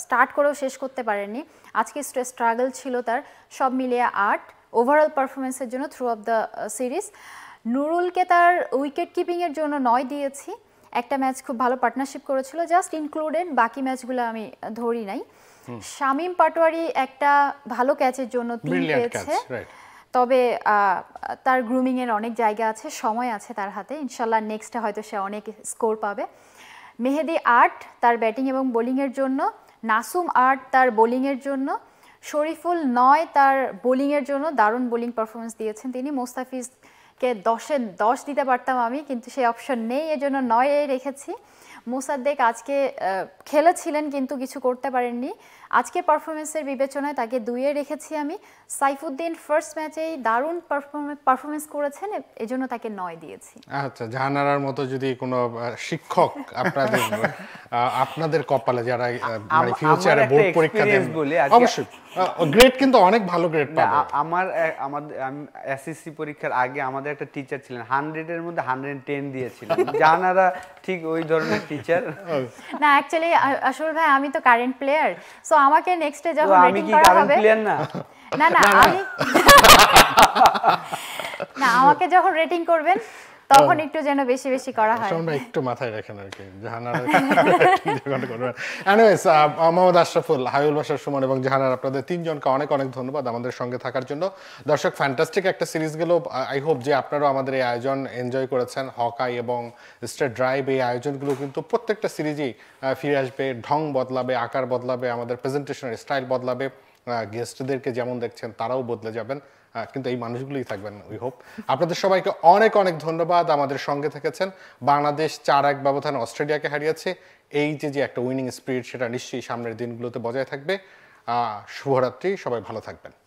স্টার্ট করেও শেষ করতে পারেননি আজকে স্ট্রাগল ছিল তার সব মিলিয়ে আট ওভারঅল পারফরমেন্সের জন্য থ্রু অফ দ্য সিরিজ নুরুলকে তার উইকেট কিপিংয়ের জন্য নয় দিয়েছি একটা ম্যাচ খুব ভালো পার্টনারশিপ করেছিল জাস্ট ইনক্লুডেড বাকি ম্যাচগুলো আমি ধরি নাই শামীম পাটোয়ারি একটা ভালো ক্যাচের জন্য তিন পেয়েছে তবে তার গ্রুমিংয়ের অনেক জায়গা আছে সময় আছে তার হাতে ইনশাল্লাহ নেক্সটে হয়তো সে অনেক স্কোর পাবে মেহেদি আট তার ব্যাটিং এবং বোলিংয়ের জন্য নাসুম আট তার বোলিংয়ের জন্য শরীফুল নয় তার বোলিংয়ের জন্য দারুণ বোলিং পারফরমেন্স দিয়েছেন তিনি মোস্তাফিজকে দশে দশ দিতে পারতাম আমি কিন্তু সেই অপশন নেই এজন্য নয়ে রেখেছি মোসাদ্দেক আজকে খেলেছিলেন কিন্তু কিছু করতে পারেননি আজকে পারফরম্যান্সের বিবেচনায় তাকে দুইয়ে রেখেছি আমি সাইফুদ্দিন ফার্স্ট ম্যাচেই দারুণ পারফরম্যান্স করেছেন এজন্য তাকে নয় দিয়েছি আচ্ছা জাহানারার মতো যদি কোনো শিক্ষক আপনাদের আপনাদের কপালে যারা মানে ফিউচারে বোর্ড পরীক্ষা দেন অবশ্যই গ্রেড কিন্তু অনেক ভালো গ্রেড পাবে আমার আমাদের এসএসসি পরীক্ষার আগে আমাদের একটা টিচার ছিলেন one hundred এর মধ্যে one hundred ten দিয়েছিলেন জাহানারা ঠিক ওই ধরনের টিচার না অ্যাকচুয়ালি আসল ভাই আমি তো কারেন্ট প্লেয়ার সো আমাকে নেক্সট ডে যখন রেটিং করা হবে না না না আমি না আমাকে যখন রেটিং করবেন তখন একটু যেন বেশি বেশি করা হয় তোমরা একটু মাথায় রাখেন আর কি জাহানারা যখন করবেন এনিওয়েজ মোহাম্মদ আশরাফুল হাবিবুল বাশার সুমন এবং জাহানারা আপনাদের তিনজনকে অনেক অনেক ধন্যবাদ আমাদের সঙ্গে থাকার জন্য দর্শক ফ্যান্টাস্টিক একটা সিরিজ গেল আই হোপ যে আপনারাও আমাদের এই আয়োজন এনজয় করেছেন হকাই এবং স্টার ড্রাইভ এই আয়োজনগুলো কিন্তু প্রত্যেকটা সিরিজই ফিরে আসবে ঢং বদলাবে আকার বদলাবে আমাদের প্রেজেন্টেশনের স্টাইল বদলাবে গেস্টদেরকে যেমন দেখছেন তারাও বদলে যাবেন কিন্তু এই মানুষগুলোই থাকবেন উই হোপ আপনাদের সবাইকে অনেক অনেক ধন্যবাদ আমাদের সঙ্গে থেকেছেন বাংলাদেশ four one ব্যবধানে অস্ট্রেলিয়াকে হারিয়েছে এই যে যে একটা উইনিং স্পিরিট সেটা নিশ্চয়ই সামনের দিনগুলোতে বজায় থাকবে শুভরাত্রি সবাই ভালো থাকবেন